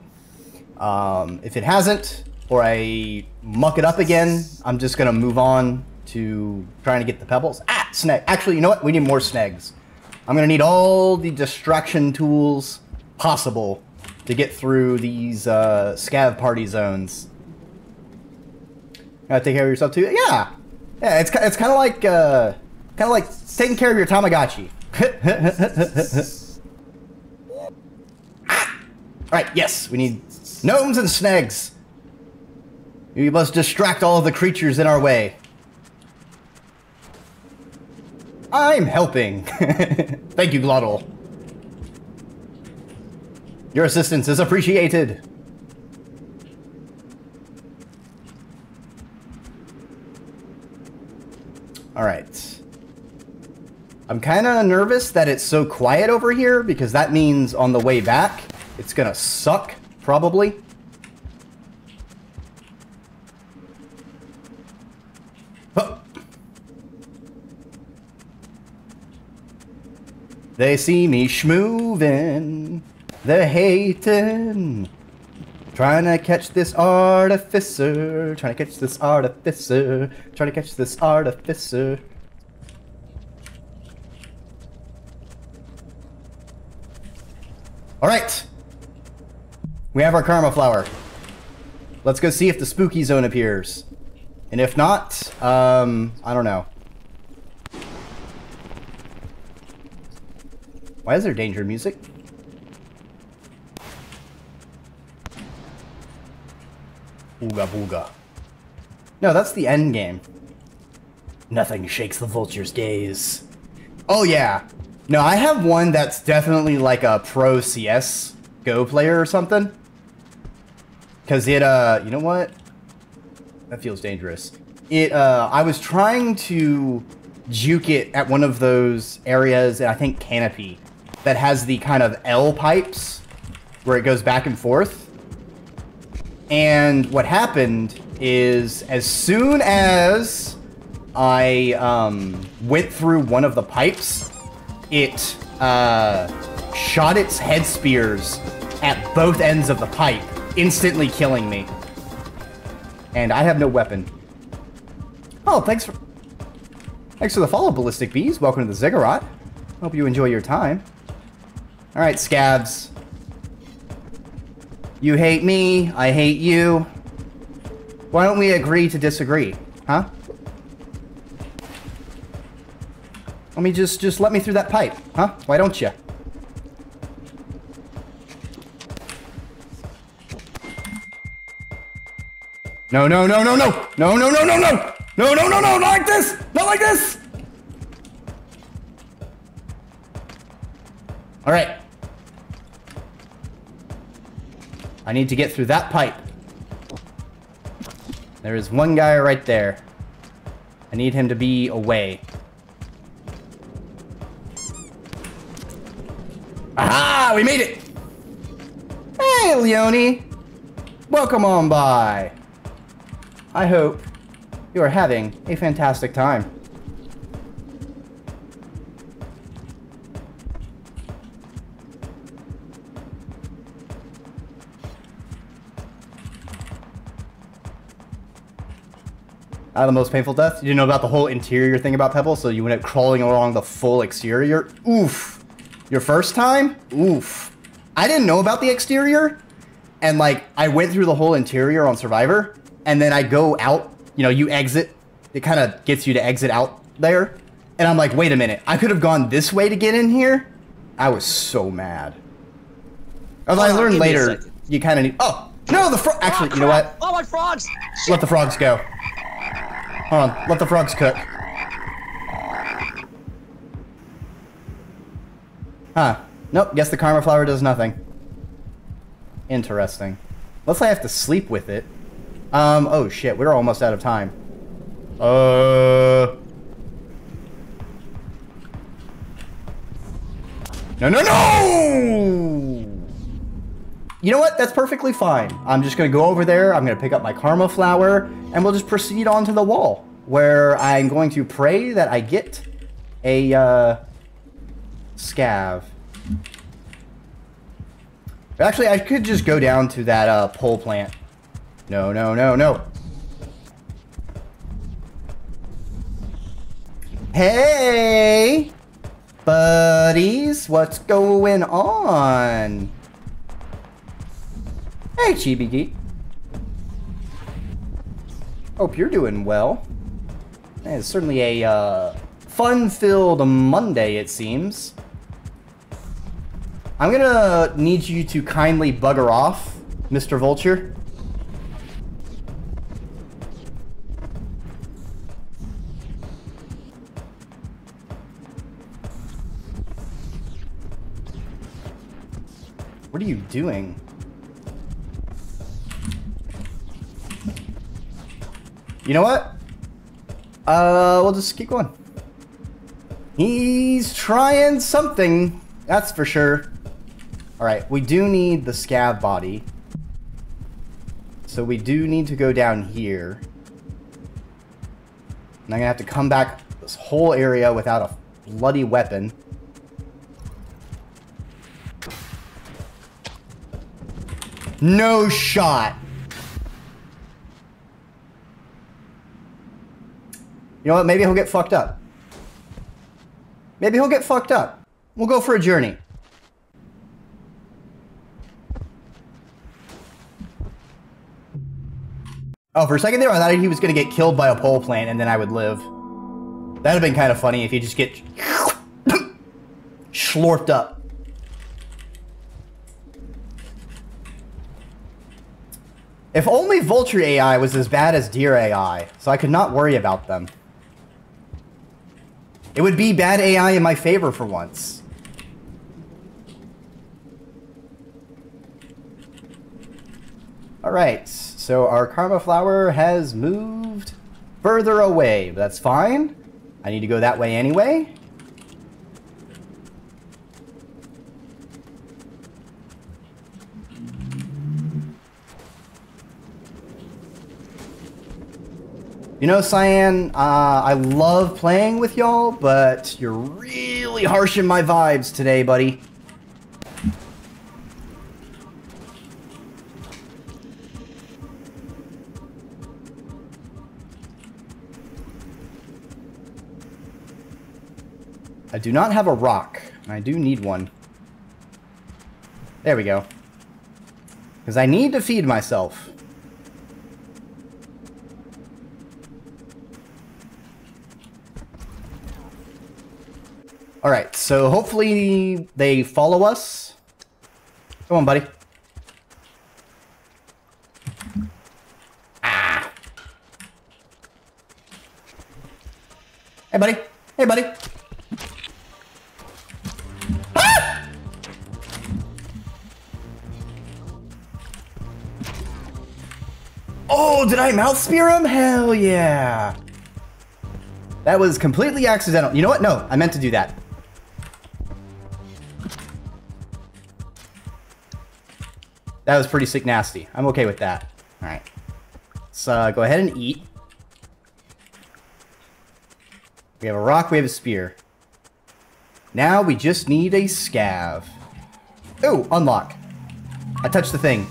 If it hasn't, or I muck it up again, I'm just gonna move on to trying to get the pebbles. Ah, snag. Actually, you know what? We need more snags. I'm gonna need all the distraction tools possible to get through these scav party zones. Gotta take care of yourself too. Yeah, yeah. It's kind of like taking care of your Tamagotchi. Ah! All right. Yes, we need gnomes and snags. We must distract all of the creatures in our way. I'm helping. Thank you, Glottal. Your assistance is appreciated. All right. I'm kind of nervous that it's so quiet over here, because that means on the way back, it's gonna suck, probably. They see me schmoovin', they're hatin', trying to catch this Artificer, trying to catch this Artificer, trying to catch this Artificer. Alright! We have our Karma Flower. Let's go see if the Spooky Zone appears. And if not, I don't know. Why is there danger music? Ooga booga. No, that's the end game. Nothing shakes the vulture's gaze. Oh yeah. No, I have one that's definitely like a pro CS Go player or something? Because it, you know what? That feels dangerous. It, I was trying to juke it at one of those areas, I think Canopy, that has the kind of L pipes where it goes back and forth. And what happened is as soon as I went through one of the pipes, it shot its head spears at both ends of the pipe, instantly killing me. And I have no weapon. Oh, thanks for the follow, Ballistic Bees. Welcome to the Ziggurat. Hope you enjoy your time. All right, scabs. You hate me, I hate you. Why don't we agree to disagree, huh? Let me just let me through that pipe, huh? Why don't you? No, no, no, no, no! No, no, no, no, no! No, no, no, no! Not like this! Not like this! All right. I need to get through that pipe. There is one guy right there. I need him to be away. Aha! We made it! Hey, Leone! Welcome on by. I hope you are having a fantastic time. The most painful death. You didn't know about the whole interior thing about Pebbles, so you went up crawling along the full exterior. Oof. Your first time? Oof. I didn't know about the exterior, and like I went through the whole interior on Survivor, and then I go out, you know, you exit. It kind of gets you to exit out there, and I'm like, wait a minute. I could have gone this way to get in here? I was so mad. Although I learned later, you kind of need... Oh, no, the frog... Actually, you know what? Oh, my frogs! Let the frogs go. Hold on, let the frogs cook. Huh. Nope, guess the karma flower does nothing. Interesting. Unless I have to sleep with it. Oh shit, we're almost out of time. No, no, no! You know what? That's perfectly fine. I'm just gonna go over there, I'm gonna pick up my karma flower, and we'll just proceed on to the wall, where I'm going to pray that I get a, scav. Actually, I could just go down to that, pole plant. No, no, no, no. Hey! Buddies, what's going on? Hey, ChibiGeek. Hope you're doing well. It's certainly a fun-filled Monday, it seems. I'm gonna need you to kindly bugger off, Mr. Vulture. What are you doing? You know what? We'll just keep going. He's trying something, that's for sure. All right, we do need the scab body. So we do need to go down here. And I'm gonna have to come back this whole area without a bloody weapon. No shot. You know what? Maybe he'll get fucked up. Maybe he'll get fucked up. We'll go for a journey. Oh, for a second there, I thought he was going to get killed by a pole plant and then I would live. That would have been kind of funny if he just get slurped up. If only Vulture AI was as bad as Deer AI, so I could not worry about them. It would be bad AI in my favor for once. All right, so our Karma Flower has moved further away, but that's fine. I need to go that way anyway. You know, Cyan, I love playing with y'all, but you're really harshing my vibes today, buddy. I do not have a rock, and I do need one. There we go. Because I need to feed myself. All right, so hopefully they follow us. Come on, buddy. Ah. Hey, buddy. Hey, buddy. Ah! Oh, did I mouth spear him? Hell yeah. That was completely accidental. You know what? No, I meant to do that. That was pretty sick nasty. I'm okay with that. All right. Let's go ahead and eat. We have a rock, we have a spear. Now we just need a scav. Oh, unlock. I touched the thing.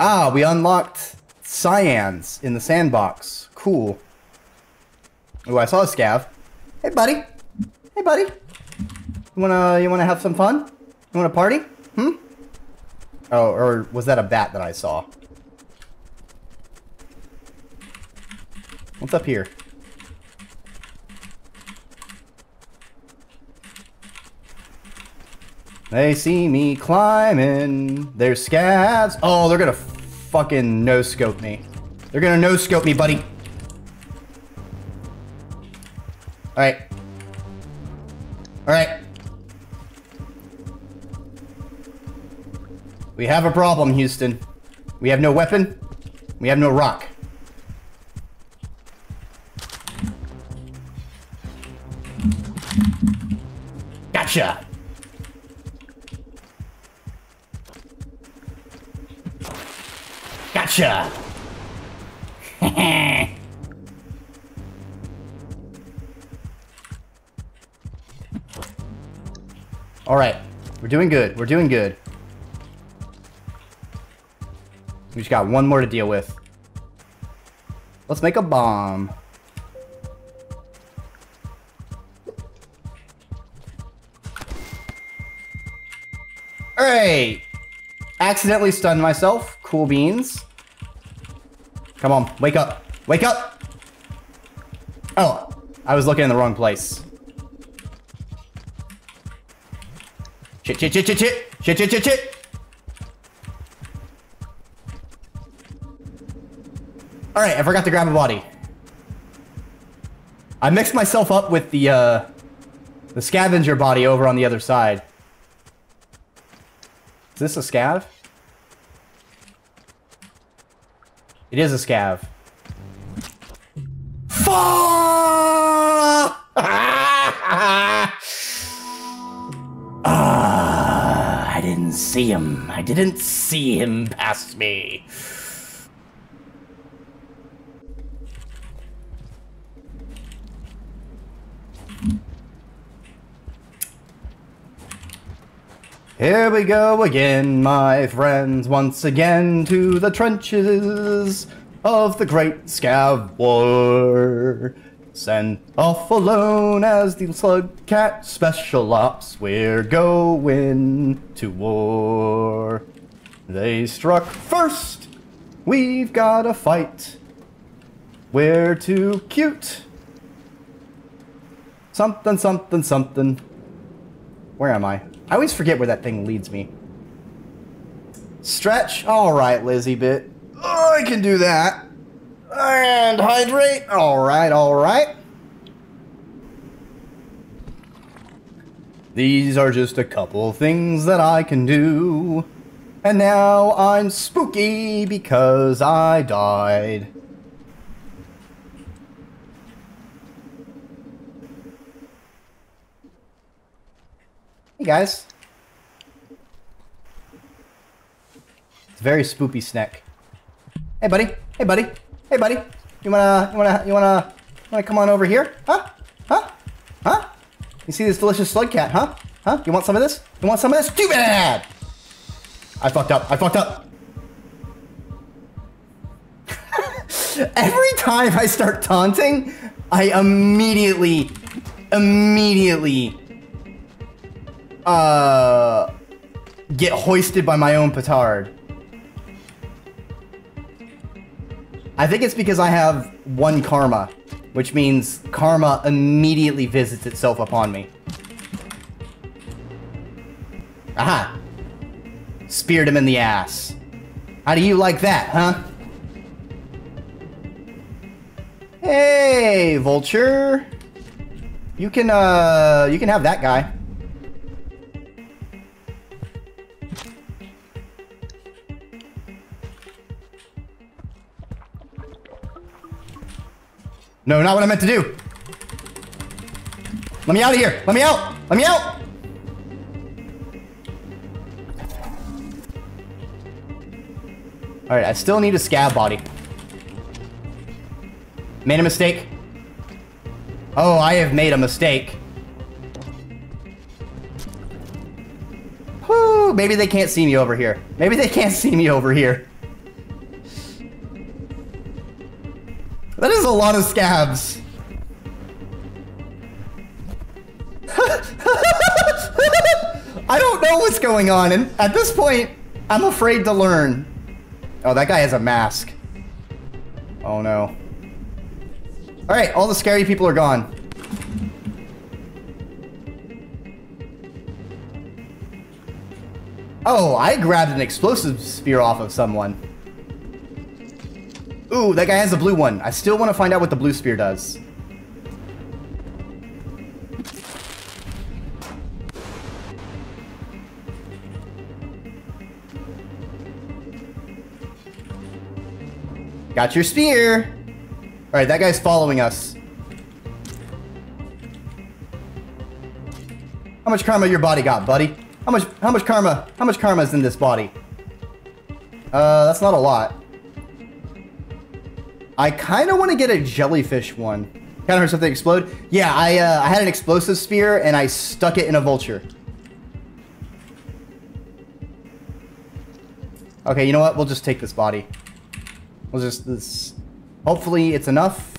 Ah, we unlocked Cyans in the sandbox. Cool. Oh, I saw a scav. Hey, buddy. Hey, buddy. You wanna have some fun? You want a party? Hmm? Oh, or was that a bat that I saw? What's up here? They see me climbing. They're scavs. Oh, they're gonna fucking no-scope me. They're gonna no-scope me, buddy. Alright. Alright. We have a problem, Houston. We have no weapon. We have no rock. Gotcha. Gotcha. All right. We're doing good. We're doing good. We just got one more to deal with. Let's make a bomb. All right. Accidentally stunned myself. Cool beans. Come on. Wake up. Wake up. Oh, I was looking in the wrong place. Shit, shit, shit, shit, shit. Shit, shit, shit, shit. All right, I forgot to grab a body. I mixed myself up with the scavenger body over on the other side. Is this a scav? It is a scav. I didn't see him. I didn't see him past me. Here we go again, my friends, once again to the trenches of the Great Scav War. Sent off alone as the Slugcat Special Ops, we're going to war. They struck first, we've got a fight. We're too cute. Something, something, something. Where am I? I always forget where that thing leads me. Stretch. All right, Lizzie Bit. Oh, I can do that. And hydrate. All right, all right. These are just a couple things that I can do. And now I'm spooky because I died. Hey guys. It's very spoopy snack. Hey buddy. Hey buddy. Hey buddy. You wanna come on over here? Huh? Huh? Huh? You see this delicious slug cat, huh? Huh? You want some of this? You want some of this? Too bad! I fucked up. I fucked up. Every time I start taunting, I immediately get hoisted by my own petard. I think it's because I have one karma, which means karma immediately visits itself upon me. Aha! Speared him in the ass. How do you like that, huh? Hey, vulture. You can have that guy. No, not what I meant to do. Let me out of here. Let me out. Let me out. All right, I still need a scab body. Made a mistake. Oh, I have made a mistake. Whoo, maybe they can't see me over here. Maybe they can't see me over here. That is a lot of scabs. I don't know what's going on, and at this point, I'm afraid to learn. Oh, that guy has a mask. Oh no. Alright, all the scary people are gone. Oh, I grabbed an explosive spear off of someone. Ooh, that guy has a blue one. I still want to find out what the blue spear does. Got your spear. All right, that guy's following us. How much karma your body got, buddy? How much karma is in this body? That's not a lot. I kind of want to get a jellyfish one. Kind of heard something explode. Yeah, I had an explosive spear and I stuck it in a vulture. Okay, you know what? We'll just take this body. We'll just this. Hopefully it's enough.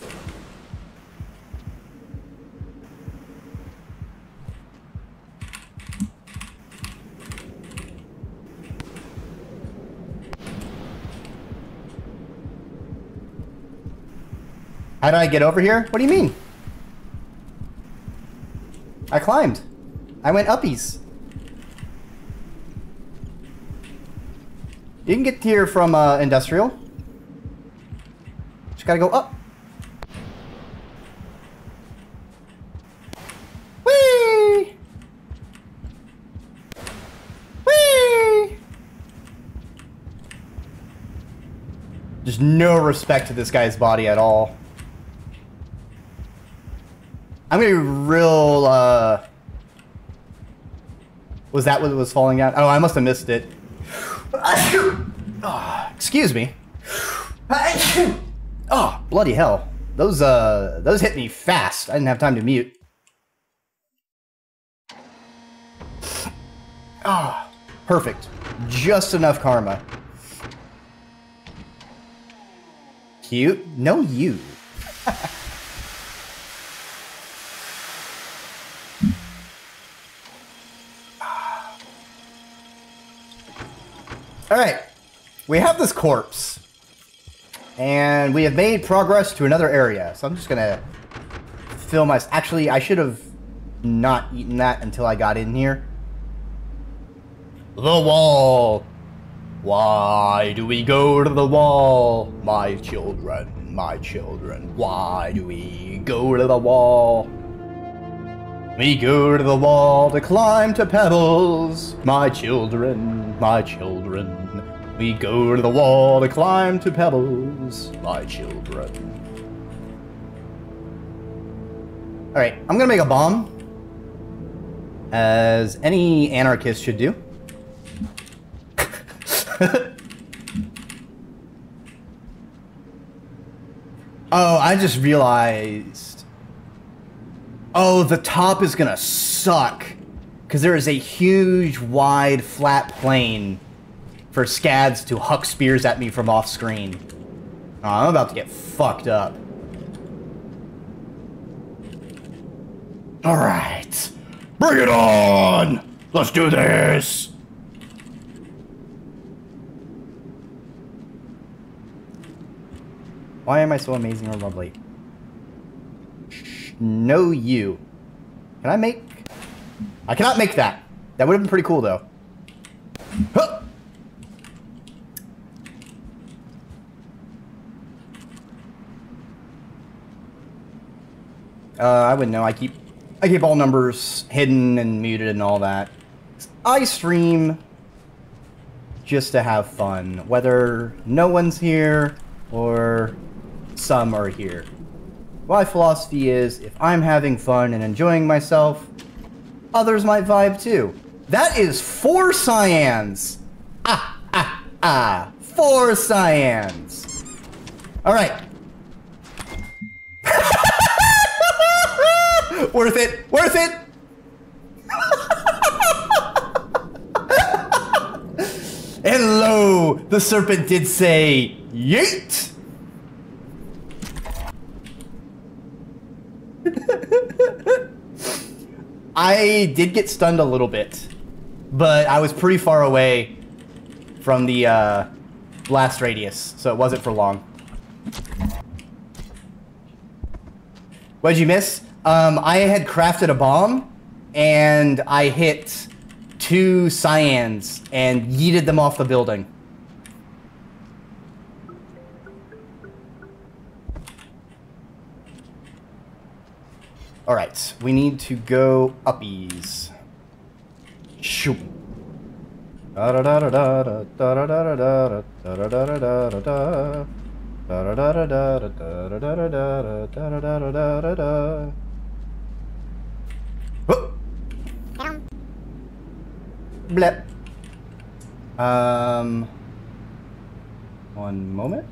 How did I get over here? What do you mean? I climbed. I went uppies. You can get here from Industrial. Just gotta go up. Whee! Whee! There's no respect to this guy's body at all. I'm gonna be real, was that what was falling down? Oh, I must have missed it. Oh, excuse me. Oh, bloody hell. Those hit me fast. I didn't have time to mute. Ah, oh, perfect. Just enough karma. Cute? No, you. Alright, we have this corpse, and we have made progress to another area, so I'm just gonna fill my... Actually, I should have not eaten that until I got in here. The wall! Why do we go to the wall? My children, why do we go to the wall? We go to the wall to climb to Pebbles, my children. my children. We go to the wall to climb to Pebbles, my children. Alright, I'm gonna make a bomb, as any anarchist should do. Oh, I just realized. Oh, the top is gonna suck, because there is a huge, wide, flat plane for scads to huck spears at me from off screen. Oh, I'm about to get fucked up. All right, bring it on! Let's do this! Why am I so amazing or lovely? No, you. Can I make? I cannot make that. That would have been pretty cool though. Huh! I wouldn't know. I keep all numbers hidden and muted and all that. I stream just to have fun, whether no one's here or some are here. My philosophy is if I'm having fun and enjoying myself, others might vibe too. That is 4 cyans. Ah, ah, ah. 4 cyans. All right. Worth it! Worth it! And lo, the serpent did say, yeet! I did get stunned a little bit, but I was pretty far away from the blast radius, so it wasn't for long. What'd you miss? I had crafted a bomb, and I hit 2 cyans and yeeted them off the building. Alright, we need to go uppies. Shoo. Blep. One moment.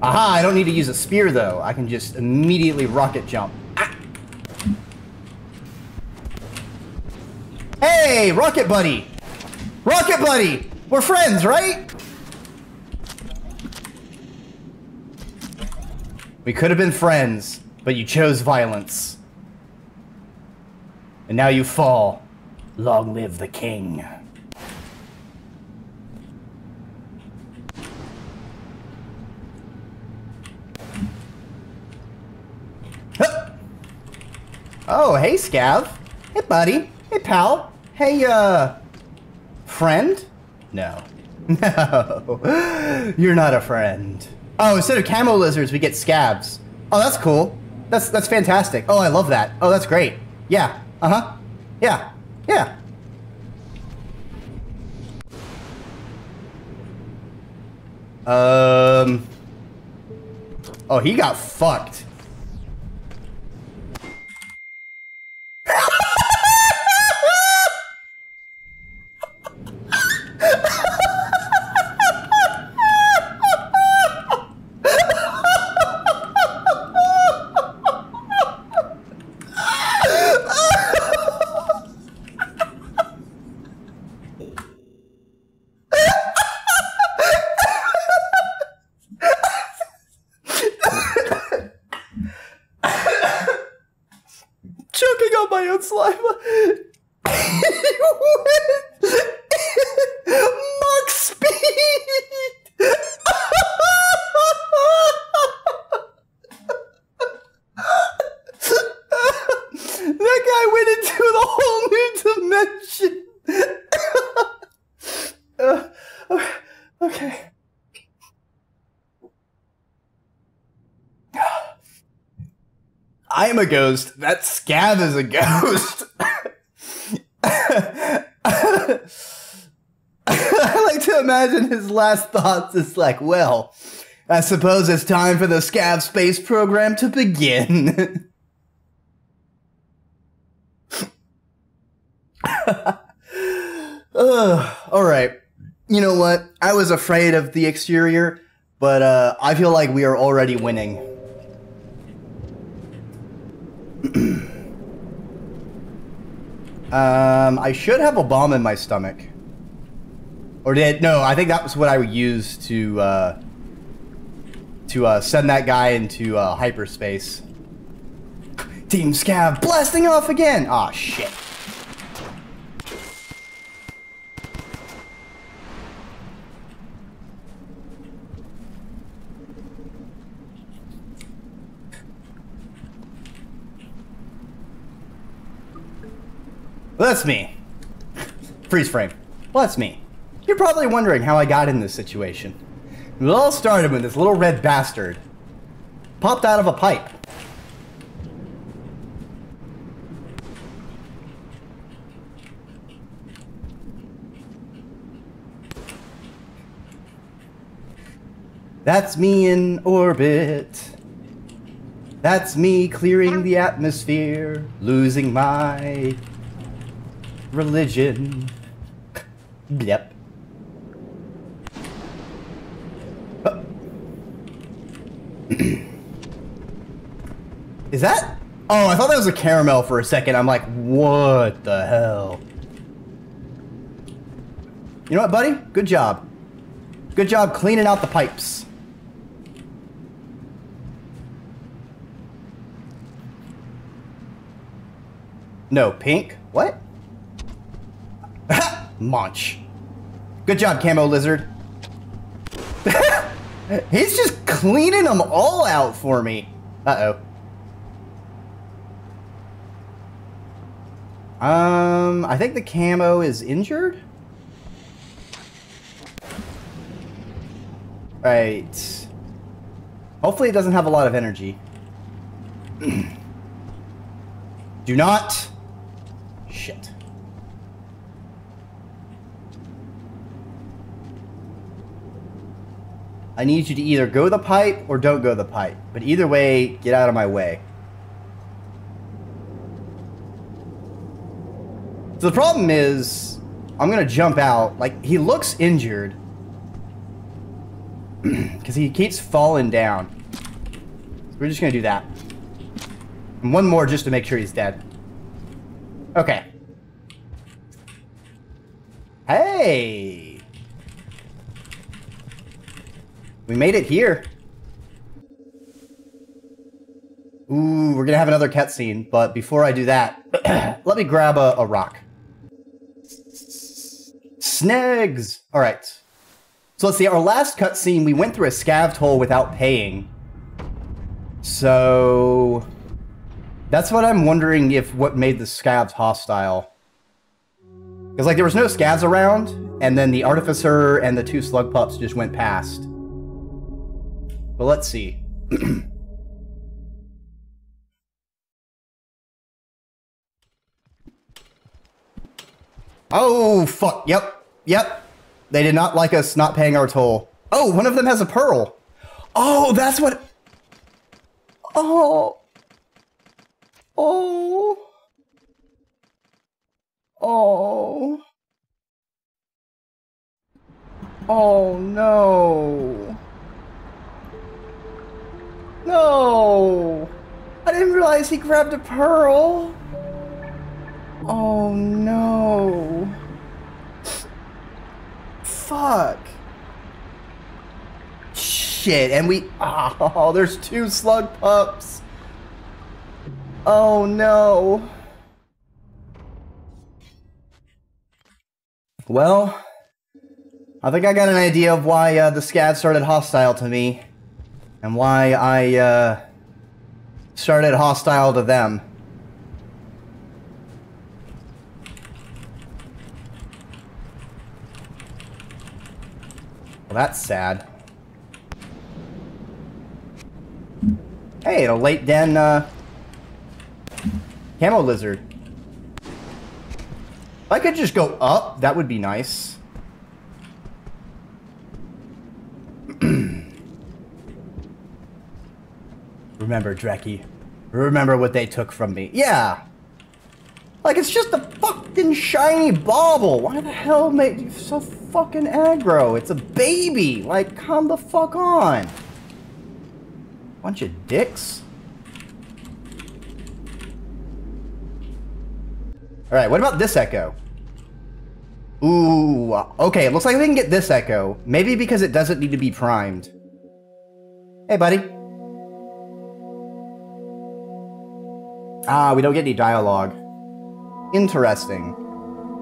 Aha, I don't need to use a spear though. I can just immediately rocket jump. Ah. Hey, Rocket Buddy! Rocket Buddy! We're friends, right? We could have been friends. But you chose violence. And now you fall. Long live the king. Huh. Oh, hey, Scav. Hey, buddy. Hey, pal. Hey, friend? No. No. You're not a friend. Oh, instead of camo lizards, we get scabs. Oh, that's cool. That's fantastic. Oh, I love that. Oh, that's great. Yeah. Uh-huh. Yeah. Yeah. Oh, he got fucked. I I am a ghost. That scav is a ghost. I like to imagine his last thoughts is like, well, I suppose it's time for the scav space program to begin. All right. You know what? I was afraid of the exterior, but I feel like we are already winning. I should have a bomb in my stomach. Or did... No, I think that was what I would use to send that guy into hyperspace. Team Scav blasting off again! Aw, shit. That's me. Freeze frame. Well, that's me. You're probably wondering how I got in this situation. It all started when this little red bastard popped out of a pipe. That's me in orbit. That's me clearing the atmosphere, losing my... religion. Yep. Oh. Is that? Oh, I thought that was a caramel for a second. I'm like, what the hell? You know what, buddy? Good job. Good job cleaning out the pipes. No, pink? What? Munch. Good job, Camo Lizard. He's just cleaning them all out for me. Uh-oh. I think the Camo is injured? Right. Hopefully it doesn't have a lot of energy. Do not... Shit. I need you to either go the pipe or don't go the pipe. But either way, get out of my way. So the problem is, I'm going to jump out. Like, he looks injured. Because he keeps falling down. So we're just going to do that. And one more just to make sure he's dead. Okay. Hey! We made it here. Ooh, we're gonna have another cutscene, but before I do that, let me grab a rock. Snegs! Alright. So let's see, our last cutscene, we went through a scav toll without paying. So... That's what I'm wondering if what made the scavs hostile. Because, like, there was no scavs around, and then the Artificer and the two slug pups just went past. But let's see. Oh, fuck. Yep. Yep. They did not like us not paying our toll. Oh, one of them has a pearl. Oh, that's what... Oh. Oh. Oh. Oh, no. No! I didn't realize he grabbed a pearl! Oh no! Fuck! Shit, and we... Oh, there's two slug pups! Oh no! Well... I think I got an idea of why the scavs started hostile to me. And why I, started hostile to them. Well, that's sad. Hey, the late den, Camo lizard. If I could just go up, that would be nice. Remember, Dreki. Remember what they took from me. Yeah. Like, it's just a fucking shiny bauble. Why the hell make you so fucking aggro? It's a baby. Like, come the fuck on. Bunch of dicks. Alright, what about this echo? Ooh, okay, it looks like we can get this echo. Maybe because it doesn't need to be primed. Hey, buddy. Ah, we don't get any dialogue. Interesting.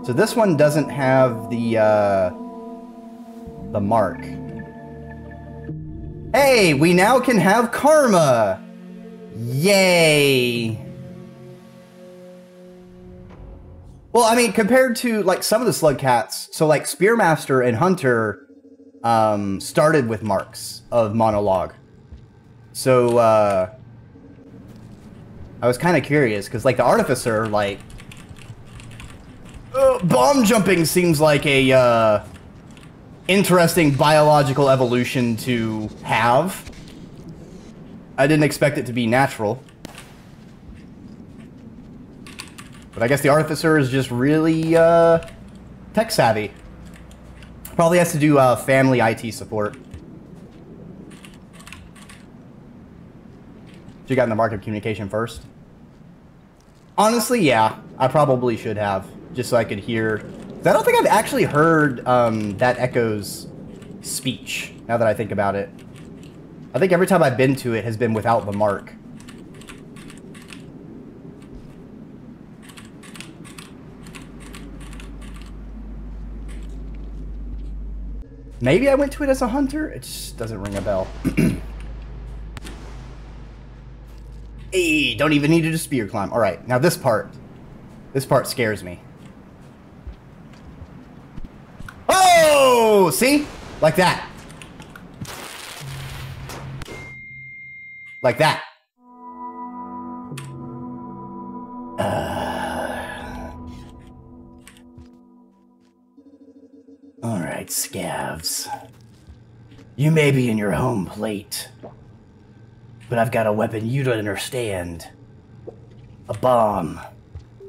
So this one doesn't have the mark. Hey, we now can have karma! Yay! Well, I mean, compared to, like, some of the slug cats, so, like, Spearmaster and Hunter started with marks of monologue. So, I was kind of curious, because, like, the Artificer, like... bomb jumping seems like a interesting biological evolution to have. I didn't expect it to be natural. But I guess the Artificer is just really tech savvy. Probably has to do family IT support. You got in the mark of communication first? Honestly, yeah. I probably should have. Just so I could hear. I don't think I've actually heard that Echo's speech, now that I think about it. I think every time I've been to it has been without the mark. Maybe I went to it as a hunter? It just doesn't ring a bell. Hey, don't even need to spear climb. Alright, now this part. This part scares me. Oh! See? Like that. Like that. Alright, scavs. You may be in your home plate, but I've got a weapon you don't understand. A bomb. And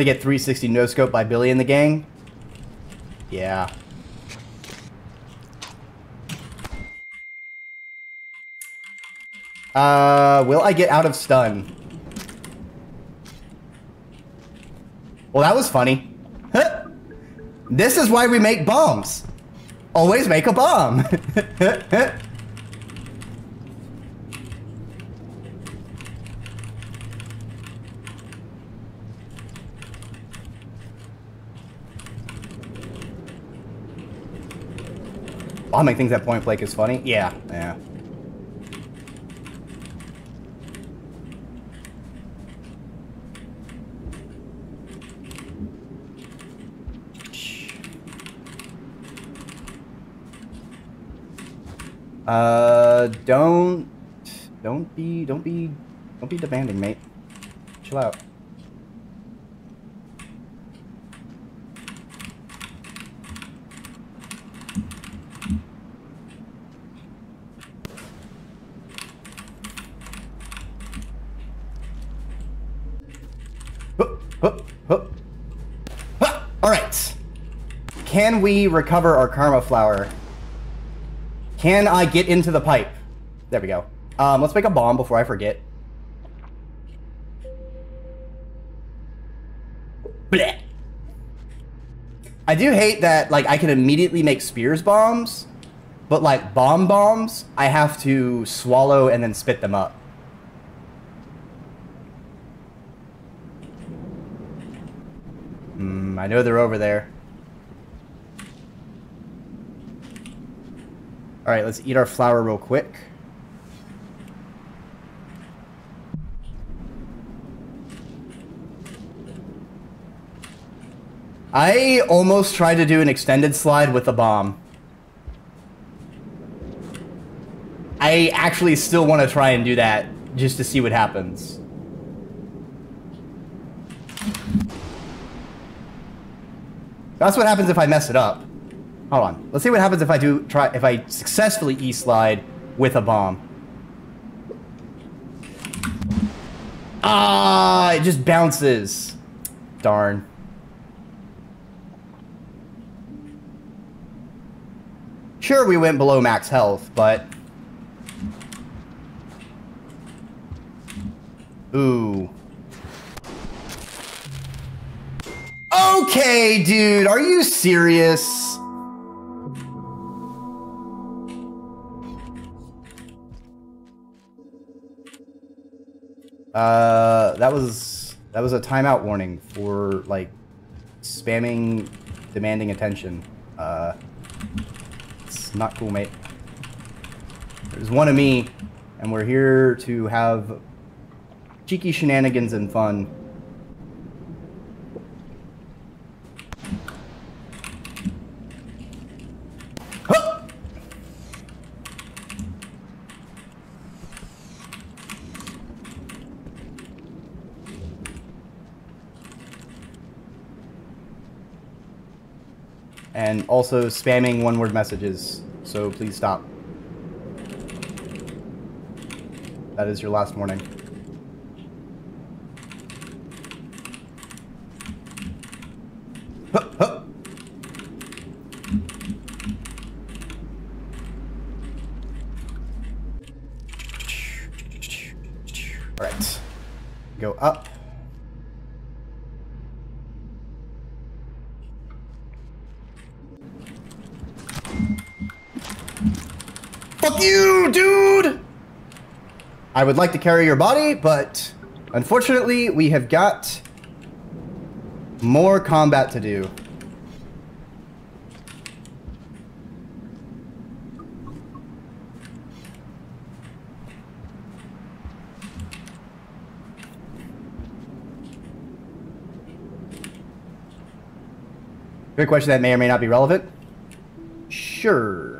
they get 360 no-scope by Billy and the gang? Yeah. Will I get out of stun? Well, that was funny. This is why we make bombs. Always make a bomb. Bombing things at point blank is funny. Yeah, yeah. Don't be demanding, mate. Chill out. All right. Can we recover our karma flower? Can I get into the pipe? There we go. Let's make a bomb before I forget. Blech. I do hate that, like, I can immediately make spears bombs, but, like, bombs, I have to swallow and then spit them up. I know they're over there. All right, let's eat our flour real quick. I almost tried to do an extended slide with a bomb. I actually still want to try and do that just to see what happens. That's what happens if I mess it up. Hold on. Let's see what happens if I do try, if I successfully E-slide with a bomb. Ah, it just bounces. Darn. Sure, we went below max health, but... Ooh. Okay, dude, are you serious? That was a timeout warning for, like, spamming, demanding attention. It's not cool, mate. There's one of me, and we're here to have cheeky shenanigans and fun. And also spamming one-word messages, so please stop. That is your last warning. Huh, huh. All right, go up. You, dude! I would like to carry your body, but unfortunately, we have got more combat to do. Good question that may or may not be relevant. Sure.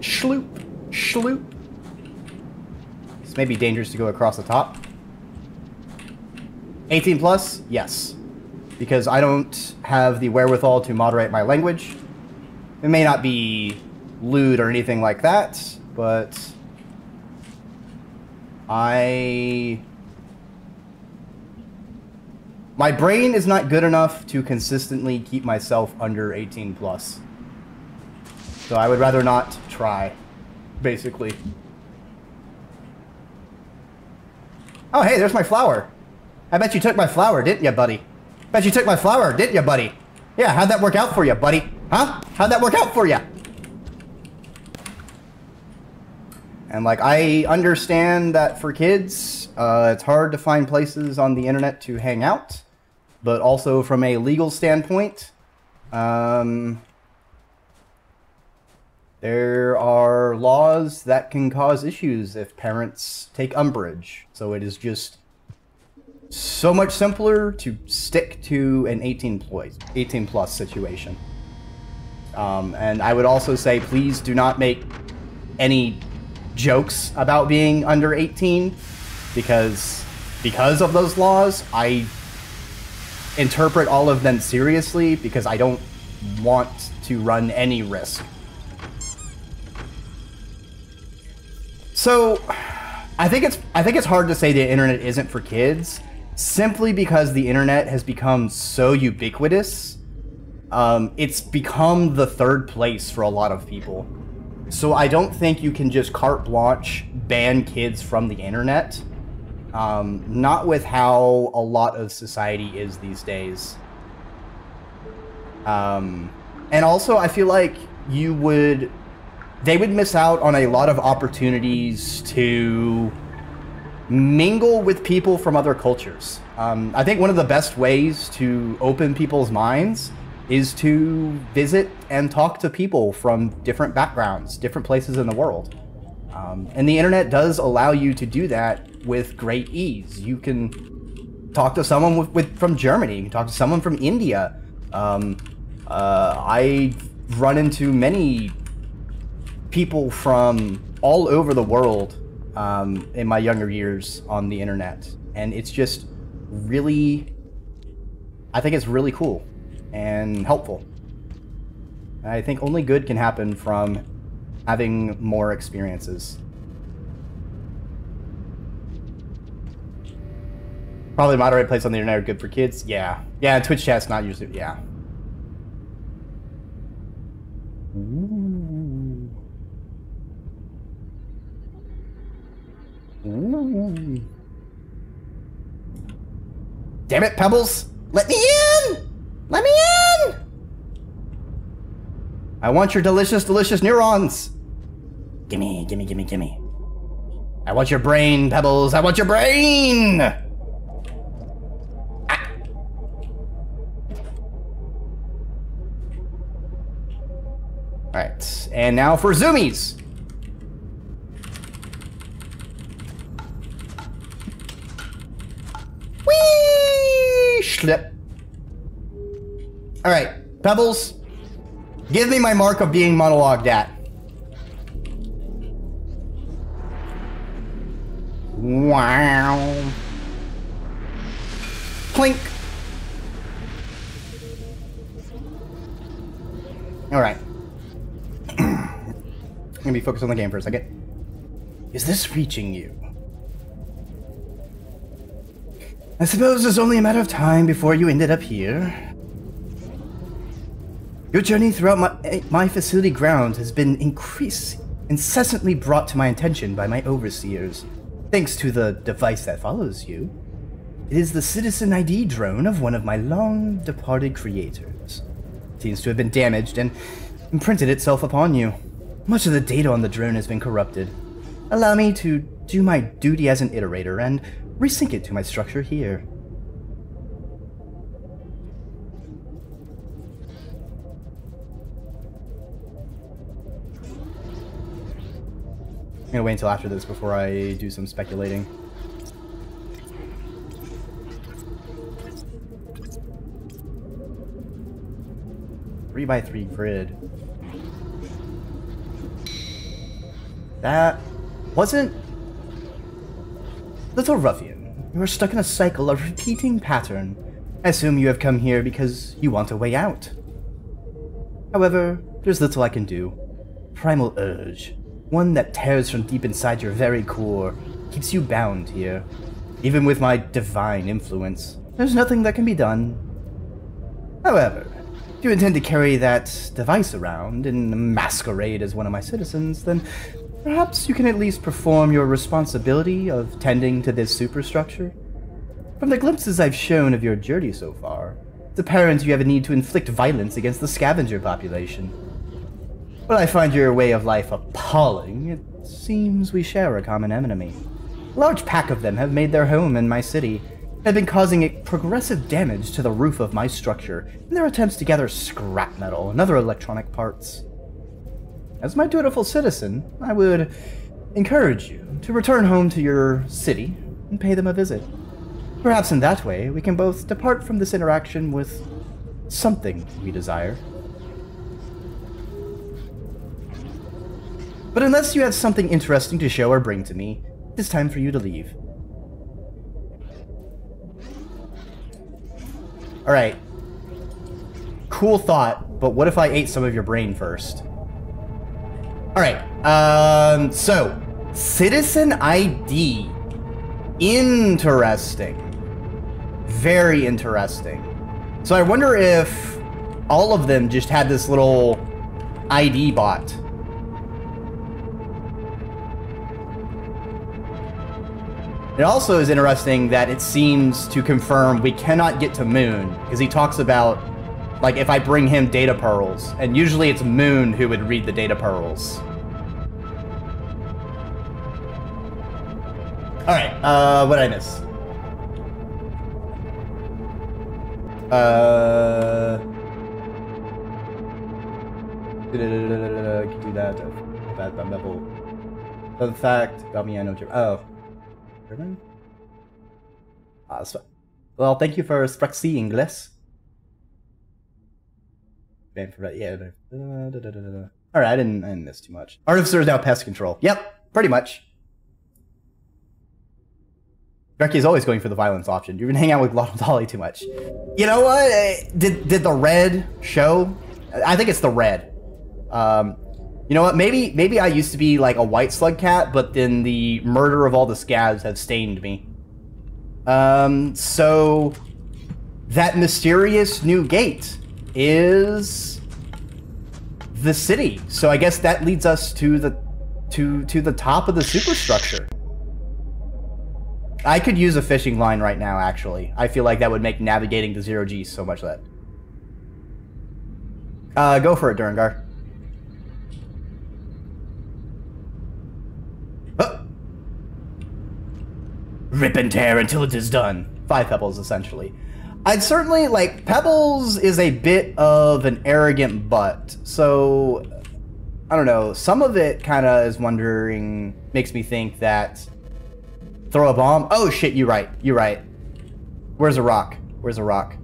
Shloop, shloop. This may be dangerous to go across the top. 18 plus? Yes. Because I don't have the wherewithal to moderate my language. It may not be lewd or anything like that, but my brain is not good enough to consistently keep myself under 18 plus. So I would rather not try, basically. Oh, hey, there's my flower. I bet you took my flower, didn't you, buddy? Bet you took my flower, didn't you, buddy? Yeah, how'd that work out for you, buddy? Huh? How'd that work out for you? And, like, I understand that for kids, it's hard to find places on the internet to hang out. But also from a legal standpoint, there are laws that can cause issues if parents take umbrage. So it is just so much simpler to stick to an 18 plus situation. And I would also say, please do not make any jokes about being under 18 because of those laws, I interpret all of them seriously because I don't want to run any risk. So, I think it's hard to say the internet isn't for kids, simply because the internet has become so ubiquitous. It's become the third place for a lot of people. So I don't think you can just carte blanche ban kids from the internet. Not with how a lot of society is these days. And also, I feel like they would miss out on a lot of opportunities to mingle with people from other cultures. I think one of the best ways to open people's minds is to visit and talk to people from different backgrounds, different places in the world. And the internet does allow you to do that with great ease. You can talk to someone from Germany, you can talk to someone from India. I've run into many people from all over the world in my younger years on the internet. And it's just really, I think it's really cool and helpful. I think only good can happen from having more experiences. Probably moderate plays on the internet are good for kids. Yeah. Yeah, Twitch chat's not usually, yeah. Ooh. Ooh. Damn it, Pebbles! Let me in! Let me in! I want your delicious, delicious neurons! Gimme, gimme, gimme, gimme. I want your brain, Pebbles! I want your brain! Ah. Alright, and now for zoomies! Whee! Schlip. Alright, Pebbles. Give me my mark of being monologued at. Wow. Plink. Alright. I'm gonna be focused on the game for a second. Is this reaching you? I suppose it's only a matter of time before you ended up here. Your journey throughout my facility grounds has been incessantly brought to my attention by my overseers, thanks to the device that follows you. It is the Citizen ID drone of one of my long-departed creators. It seems to have been damaged and imprinted itself upon you. Much of the data on the drone has been corrupted. Allow me to do my duty as an iterator and resync it to my structure here. I'm gonna wait until after this before I do some speculating. Three by three grid. That wasn't... Little ruffian, you are stuck in a cycle of repeating pattern. I assume you have come here because you want a way out. However, there's little I can do. Primal urge. One that tears from deep inside your very core, keeps you bound here. Even with my divine influence, there's nothing that can be done. However, if you intend to carry that device around and masquerade as one of my citizens, then perhaps you can at least perform your responsibility of tending to this superstructure. From the glimpses I've shown of your journey so far, it's apparent you have a need to inflict violence against the scavenger population. While I find your way of life appalling, it seems we share a common enemy. A large pack of them have made their home in my city, and have been causing progressive damage to the roof of my structure in their attempts to gather scrap metal and other electronic parts. As my dutiful citizen, I would encourage you to return home to your city and pay them a visit. Perhaps in that way, we can both depart from this interaction with something we desire. But unless you have something interesting to show or bring to me, it's time for you to leave. Alright. Cool thought, but what if I ate some of your brain first? Alright, so, Citizen ID. Interesting. Very interesting. So I wonder if all of them just had this little ID bot. It also is interesting that it seems to confirm we cannot get to Moon, because he talks about, like, if I bring him data pearls, and usually it's Moon who would read the data pearls. Alright, what did I miss? Can do that. Bad level. Fun fact, got me, I know. Oh. Well, thank you for Spraxi Ingles. All right, I didn't miss too much. Artificer is now pest control. Yep, pretty much. Dreki is always going for the violence option. You've been hanging out with Glottal too much. You know what? Did the red show? I think it's the red. You know what? Maybe I used to be like a white slug cat, but then the murder of all the scabs have stained me. So that mysterious new gate is the city. So I guess that leads us to the to the top of the superstructure. I could use a fishing line right now, actually. I feel like that would make navigating to 0G so much that. Go for it, Durengar. Oh. Rip and tear until it is done. 5 Pebbles, essentially. I'd certainly, like, Pebbles is a bit of an arrogant butt, so, I don't know, some of it kind of is wondering, makes me think that, throw a bomb? Oh shit, you're right. Where's a rock? Where's a rock?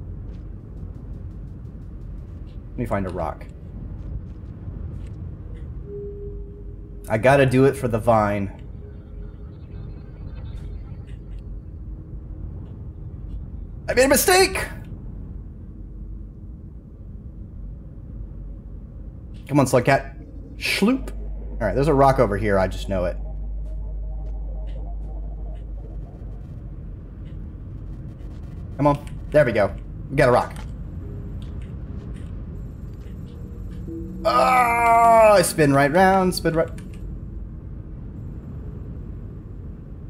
Let me find a rock. I gotta do it for the vine. I made a mistake! Come on, Slugcat. Shloop. Alright, there's a rock over here, I just know it. Come on. There we go. We got a rock. Ah! I spin right round, spin right...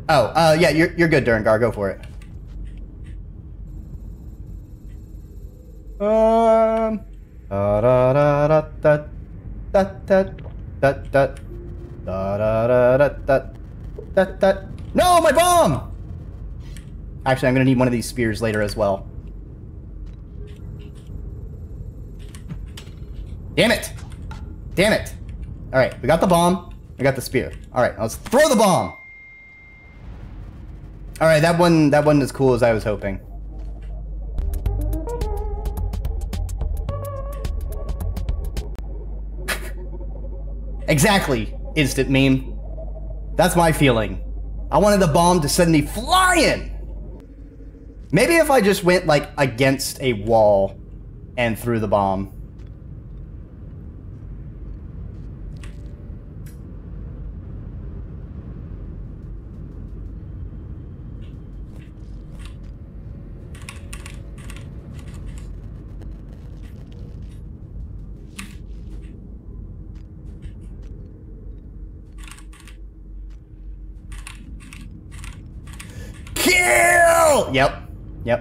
Oh, yeah, you're good, Durengar. Go for it. No, my bomb! Actually, I'm gonna need one of these spears later as well. Damn it! Damn it! Alright, we got the bomb. We got the spear. Alright, let's throw the bomb! Alright, that wasn't as cool as I was hoping. Exactly, instant meme. That's my feeling. I wanted the bomb to send me flying! Maybe if I just went, like, against a wall and threw the bomb.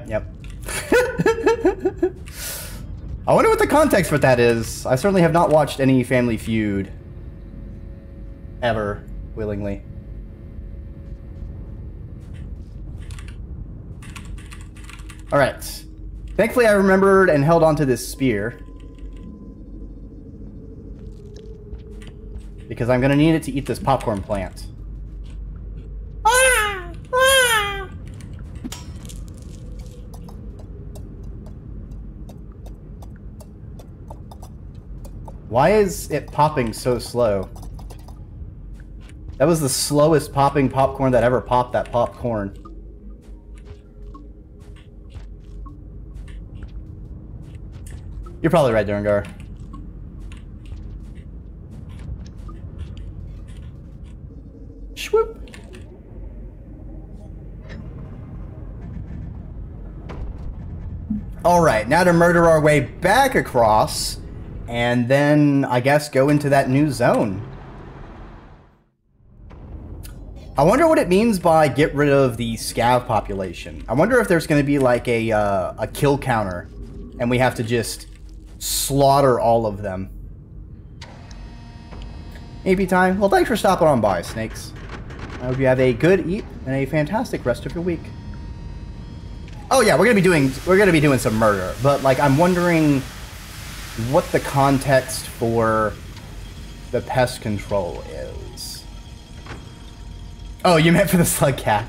Yep. I wonder what the context for that is. I certainly have not watched any Family Feud. Ever. Willingly. Alright. Thankfully I remembered and held onto this spear. Because I'm gonna need it to eat this popcorn plant. Why is it popping so slow? That was the slowest popping popcorn that ever popped that popcorn. You're probably right, Durengar. Swoop. Alright, now to murder our way back across. And then, I guess, go into that new zone. I wonder what it means by get rid of the scav population. I wonder if there's going to be like a kill counter, and we have to just slaughter all of them. AP time. Well, thanks for stopping on by, Snakes. I hope you have a good eat and a fantastic rest of your week. Oh yeah, we're gonna be doing some murder, but like I'm wondering what the context for the pest control is. Oh, you meant for the slug cat.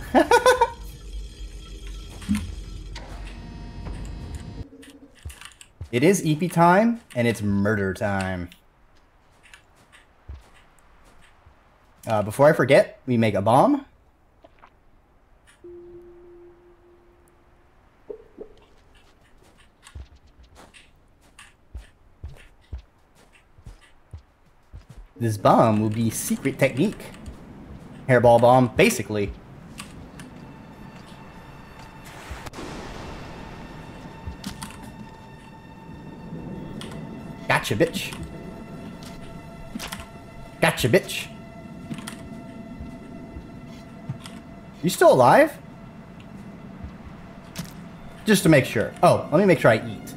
It is EP time, and it's murder time. Before I forget, we make a bomb. This bomb will be secret technique. Hairball bomb, basically. Gotcha, bitch. Gotcha, bitch. You still alive? Just to make sure. Oh, let me make sure I eat.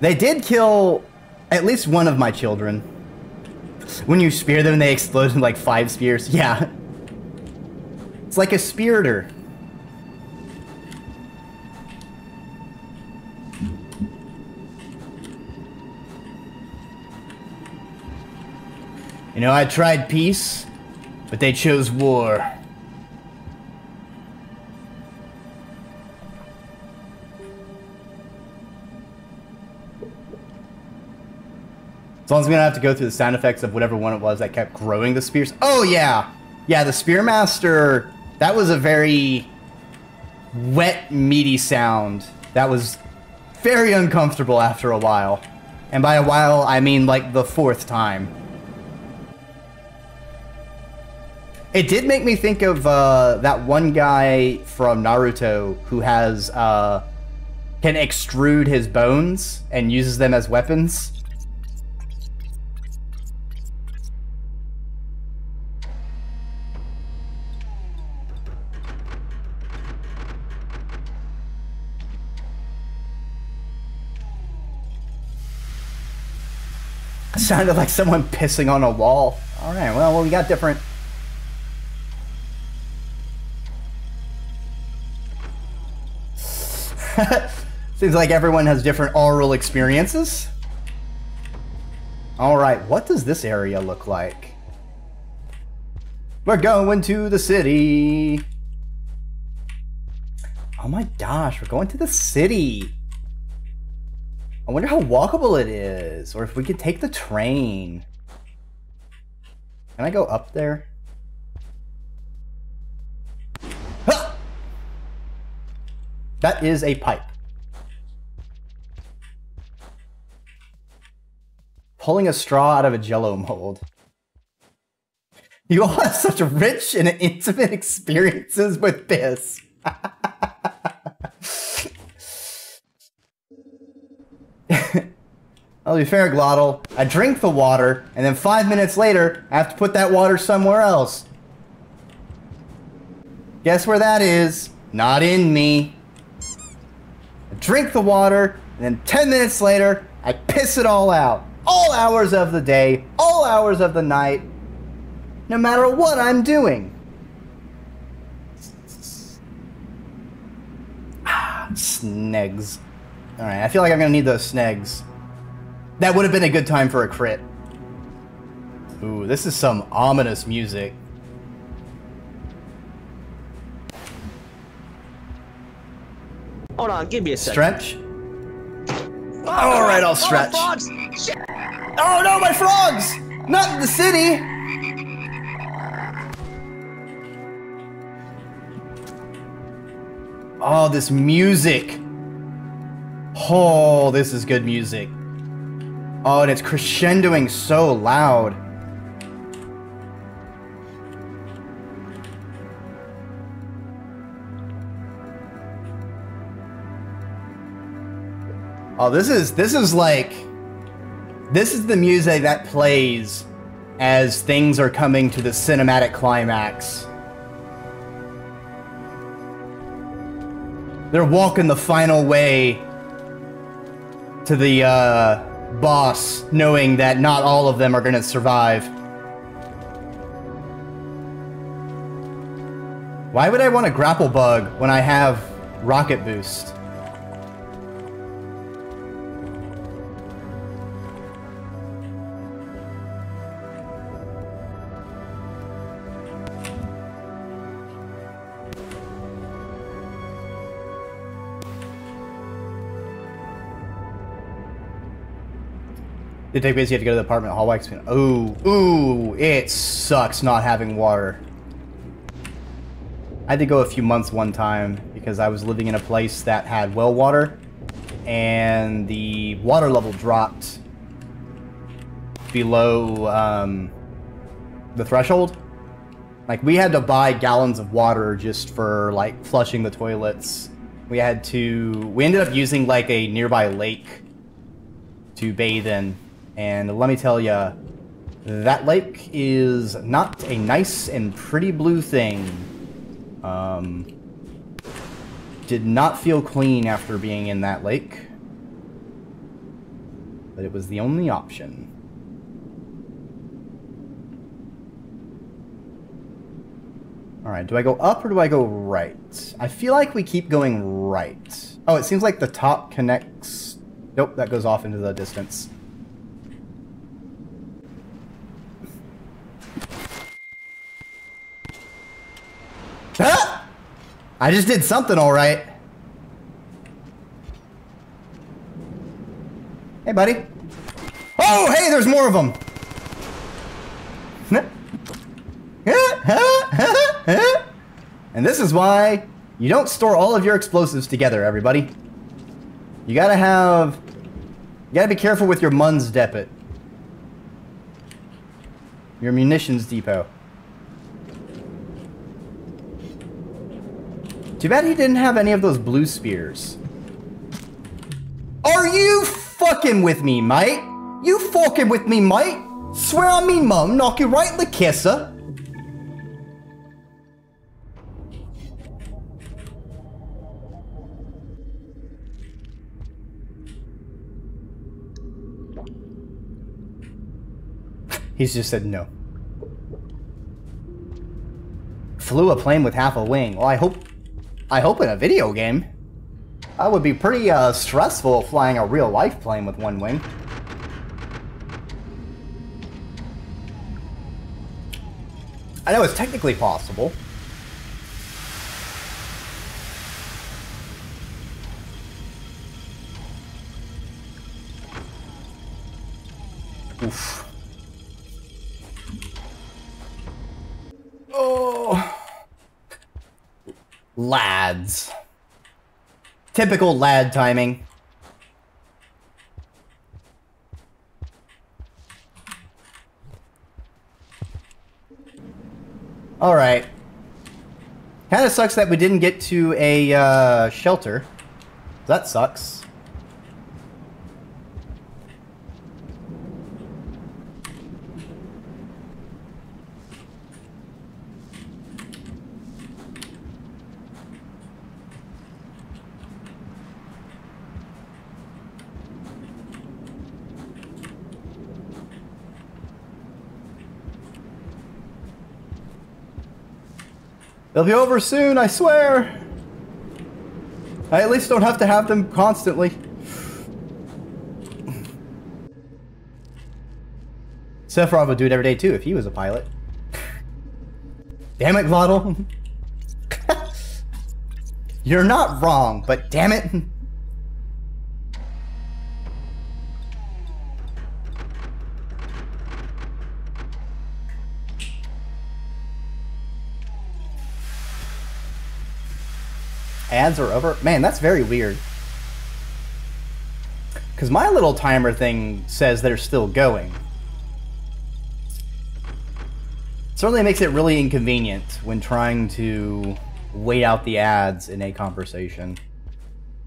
They did kill at least one of my children. When you spear them, they explode in like 5 spears. Yeah. It's like a spiritor. You know, I tried peace, but they chose war. As long as we don't have to go through the sound effects of whatever one it was that kept growing the spears. Oh, yeah. Yeah, the Spearmaster, that was a very wet, meaty sound. That was very uncomfortable after a while. And by a while, I mean like the 4th time. It did make me think of that one guy from Naruto who has, can extrude his bones and uses them as weapons. Sounded like someone pissing on a wall. All right, well, we got different. Seems like everyone has different oral experiences. All right, what does this area look like? We're going to the city. Oh my gosh, we're going to the city. I wonder how walkable it is, or if we could take the train. Can I go up there? Ah! That is a pipe. Pulling a straw out of a Jell-O mold. You all have such rich and intimate experiences with this. I'll be fair, Glottal. I drink the water, and then 5 minutes later, I have to put that water somewhere else. Guess where that is? Not in me. I drink the water, and then 10 minutes later, I piss it all out. All hours of the day, all hours of the night, no matter what I'm doing. Ah, snegs. Alright, I feel like I'm gonna need those snegs. That would have been a good time for a crit. Ooh, this is some ominous music. Hold on, give me a second. Stretch? Oh, alright, I'll stretch. Oh, oh no, my frogs! Not in the city! Oh, this music. Oh, this is good music. Oh, and it's crescendoing so loud. Oh, this is the music that plays as things are coming to the cinematic climax. They're walking the final way to the boss, knowing that not all of them are gonna survive. Why would I want a grapple bug when I have rocket boost? It takes basically you have to go to the apartment hallway. Ooh, ooh, it sucks not having water. I had to go a few months one time because I was living in a place that had well water, and the water level dropped below the threshold. Like, we had to buy gallons of water just for, like, flushing the toilets. We ended up using, like, a nearby lake to bathe in. And let me tell ya, that lake is not a nice and pretty blue thing. Did not feel clean after being in that lake. But it was the only option. Alright, do I go up or do I go right? I feel like we keep going right. Oh, it seems like the top connects... Nope, that goes off into the distance. Ah! I just did something alright. Hey, buddy. Oh, hey, there's more of them! And this is why you don't store all of your explosives together, everybody. You gotta be careful with your Mun's Depot. Your munitions depot. Too bad he didn't have any of those blue spears. Are you fucking with me, mate? You fucking with me, mate? Swear on me, mum, knock you right in the kisser. He's just said no. Flew a plane with half a wing. Well, I hope in a video game. That would be pretty stressful flying a real life plane with one wing. I know it's technically possible. Oof. Oh, lads. Typical lad timing. All right. Kind of sucks that we didn't get to a shelter. That sucks. They'll be over soon, I swear! I at least don't have to have them constantly. Sephiroth would do it every day too if he was a pilot. Damn it, Glottal! You're not wrong, but damn it! Ads are over? Man, that's very weird. Because my little timer thing says they're still going. It certainly makes it really inconvenient when trying to wait out the ads in a conversation.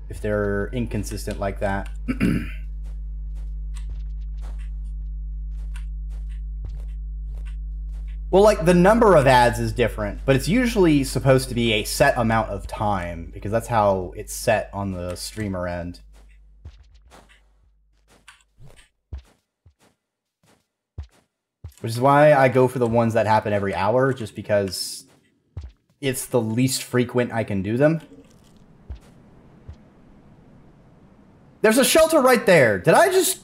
If they're inconsistent like that. Well, like, the number of ads is different, but it's usually supposed to be a set amount of time, because that's how it's set on the streamer end. Which is why I go for the ones that happen every hour, just because it's the least frequent I can do them. There's a shelter right there! Did I just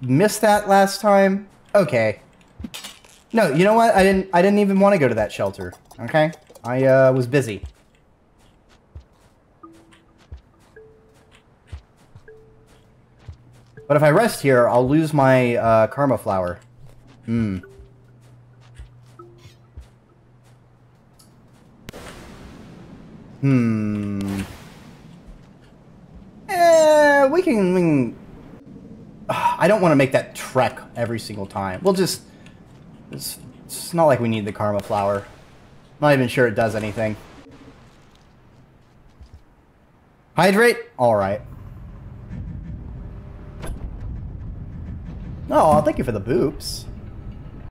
miss that last time? Okay. No, you know what? I didn't even want to go to that shelter. Okay? I was busy. But if I rest here, I'll lose my karma flower. Hmm. Hmm. Eh, we can... I don't want to make that trek every single time. We'll just... It's not like we need the karma flower. I'm not even sure it does anything. Hydrate? Alright. Oh, thank you for the boops.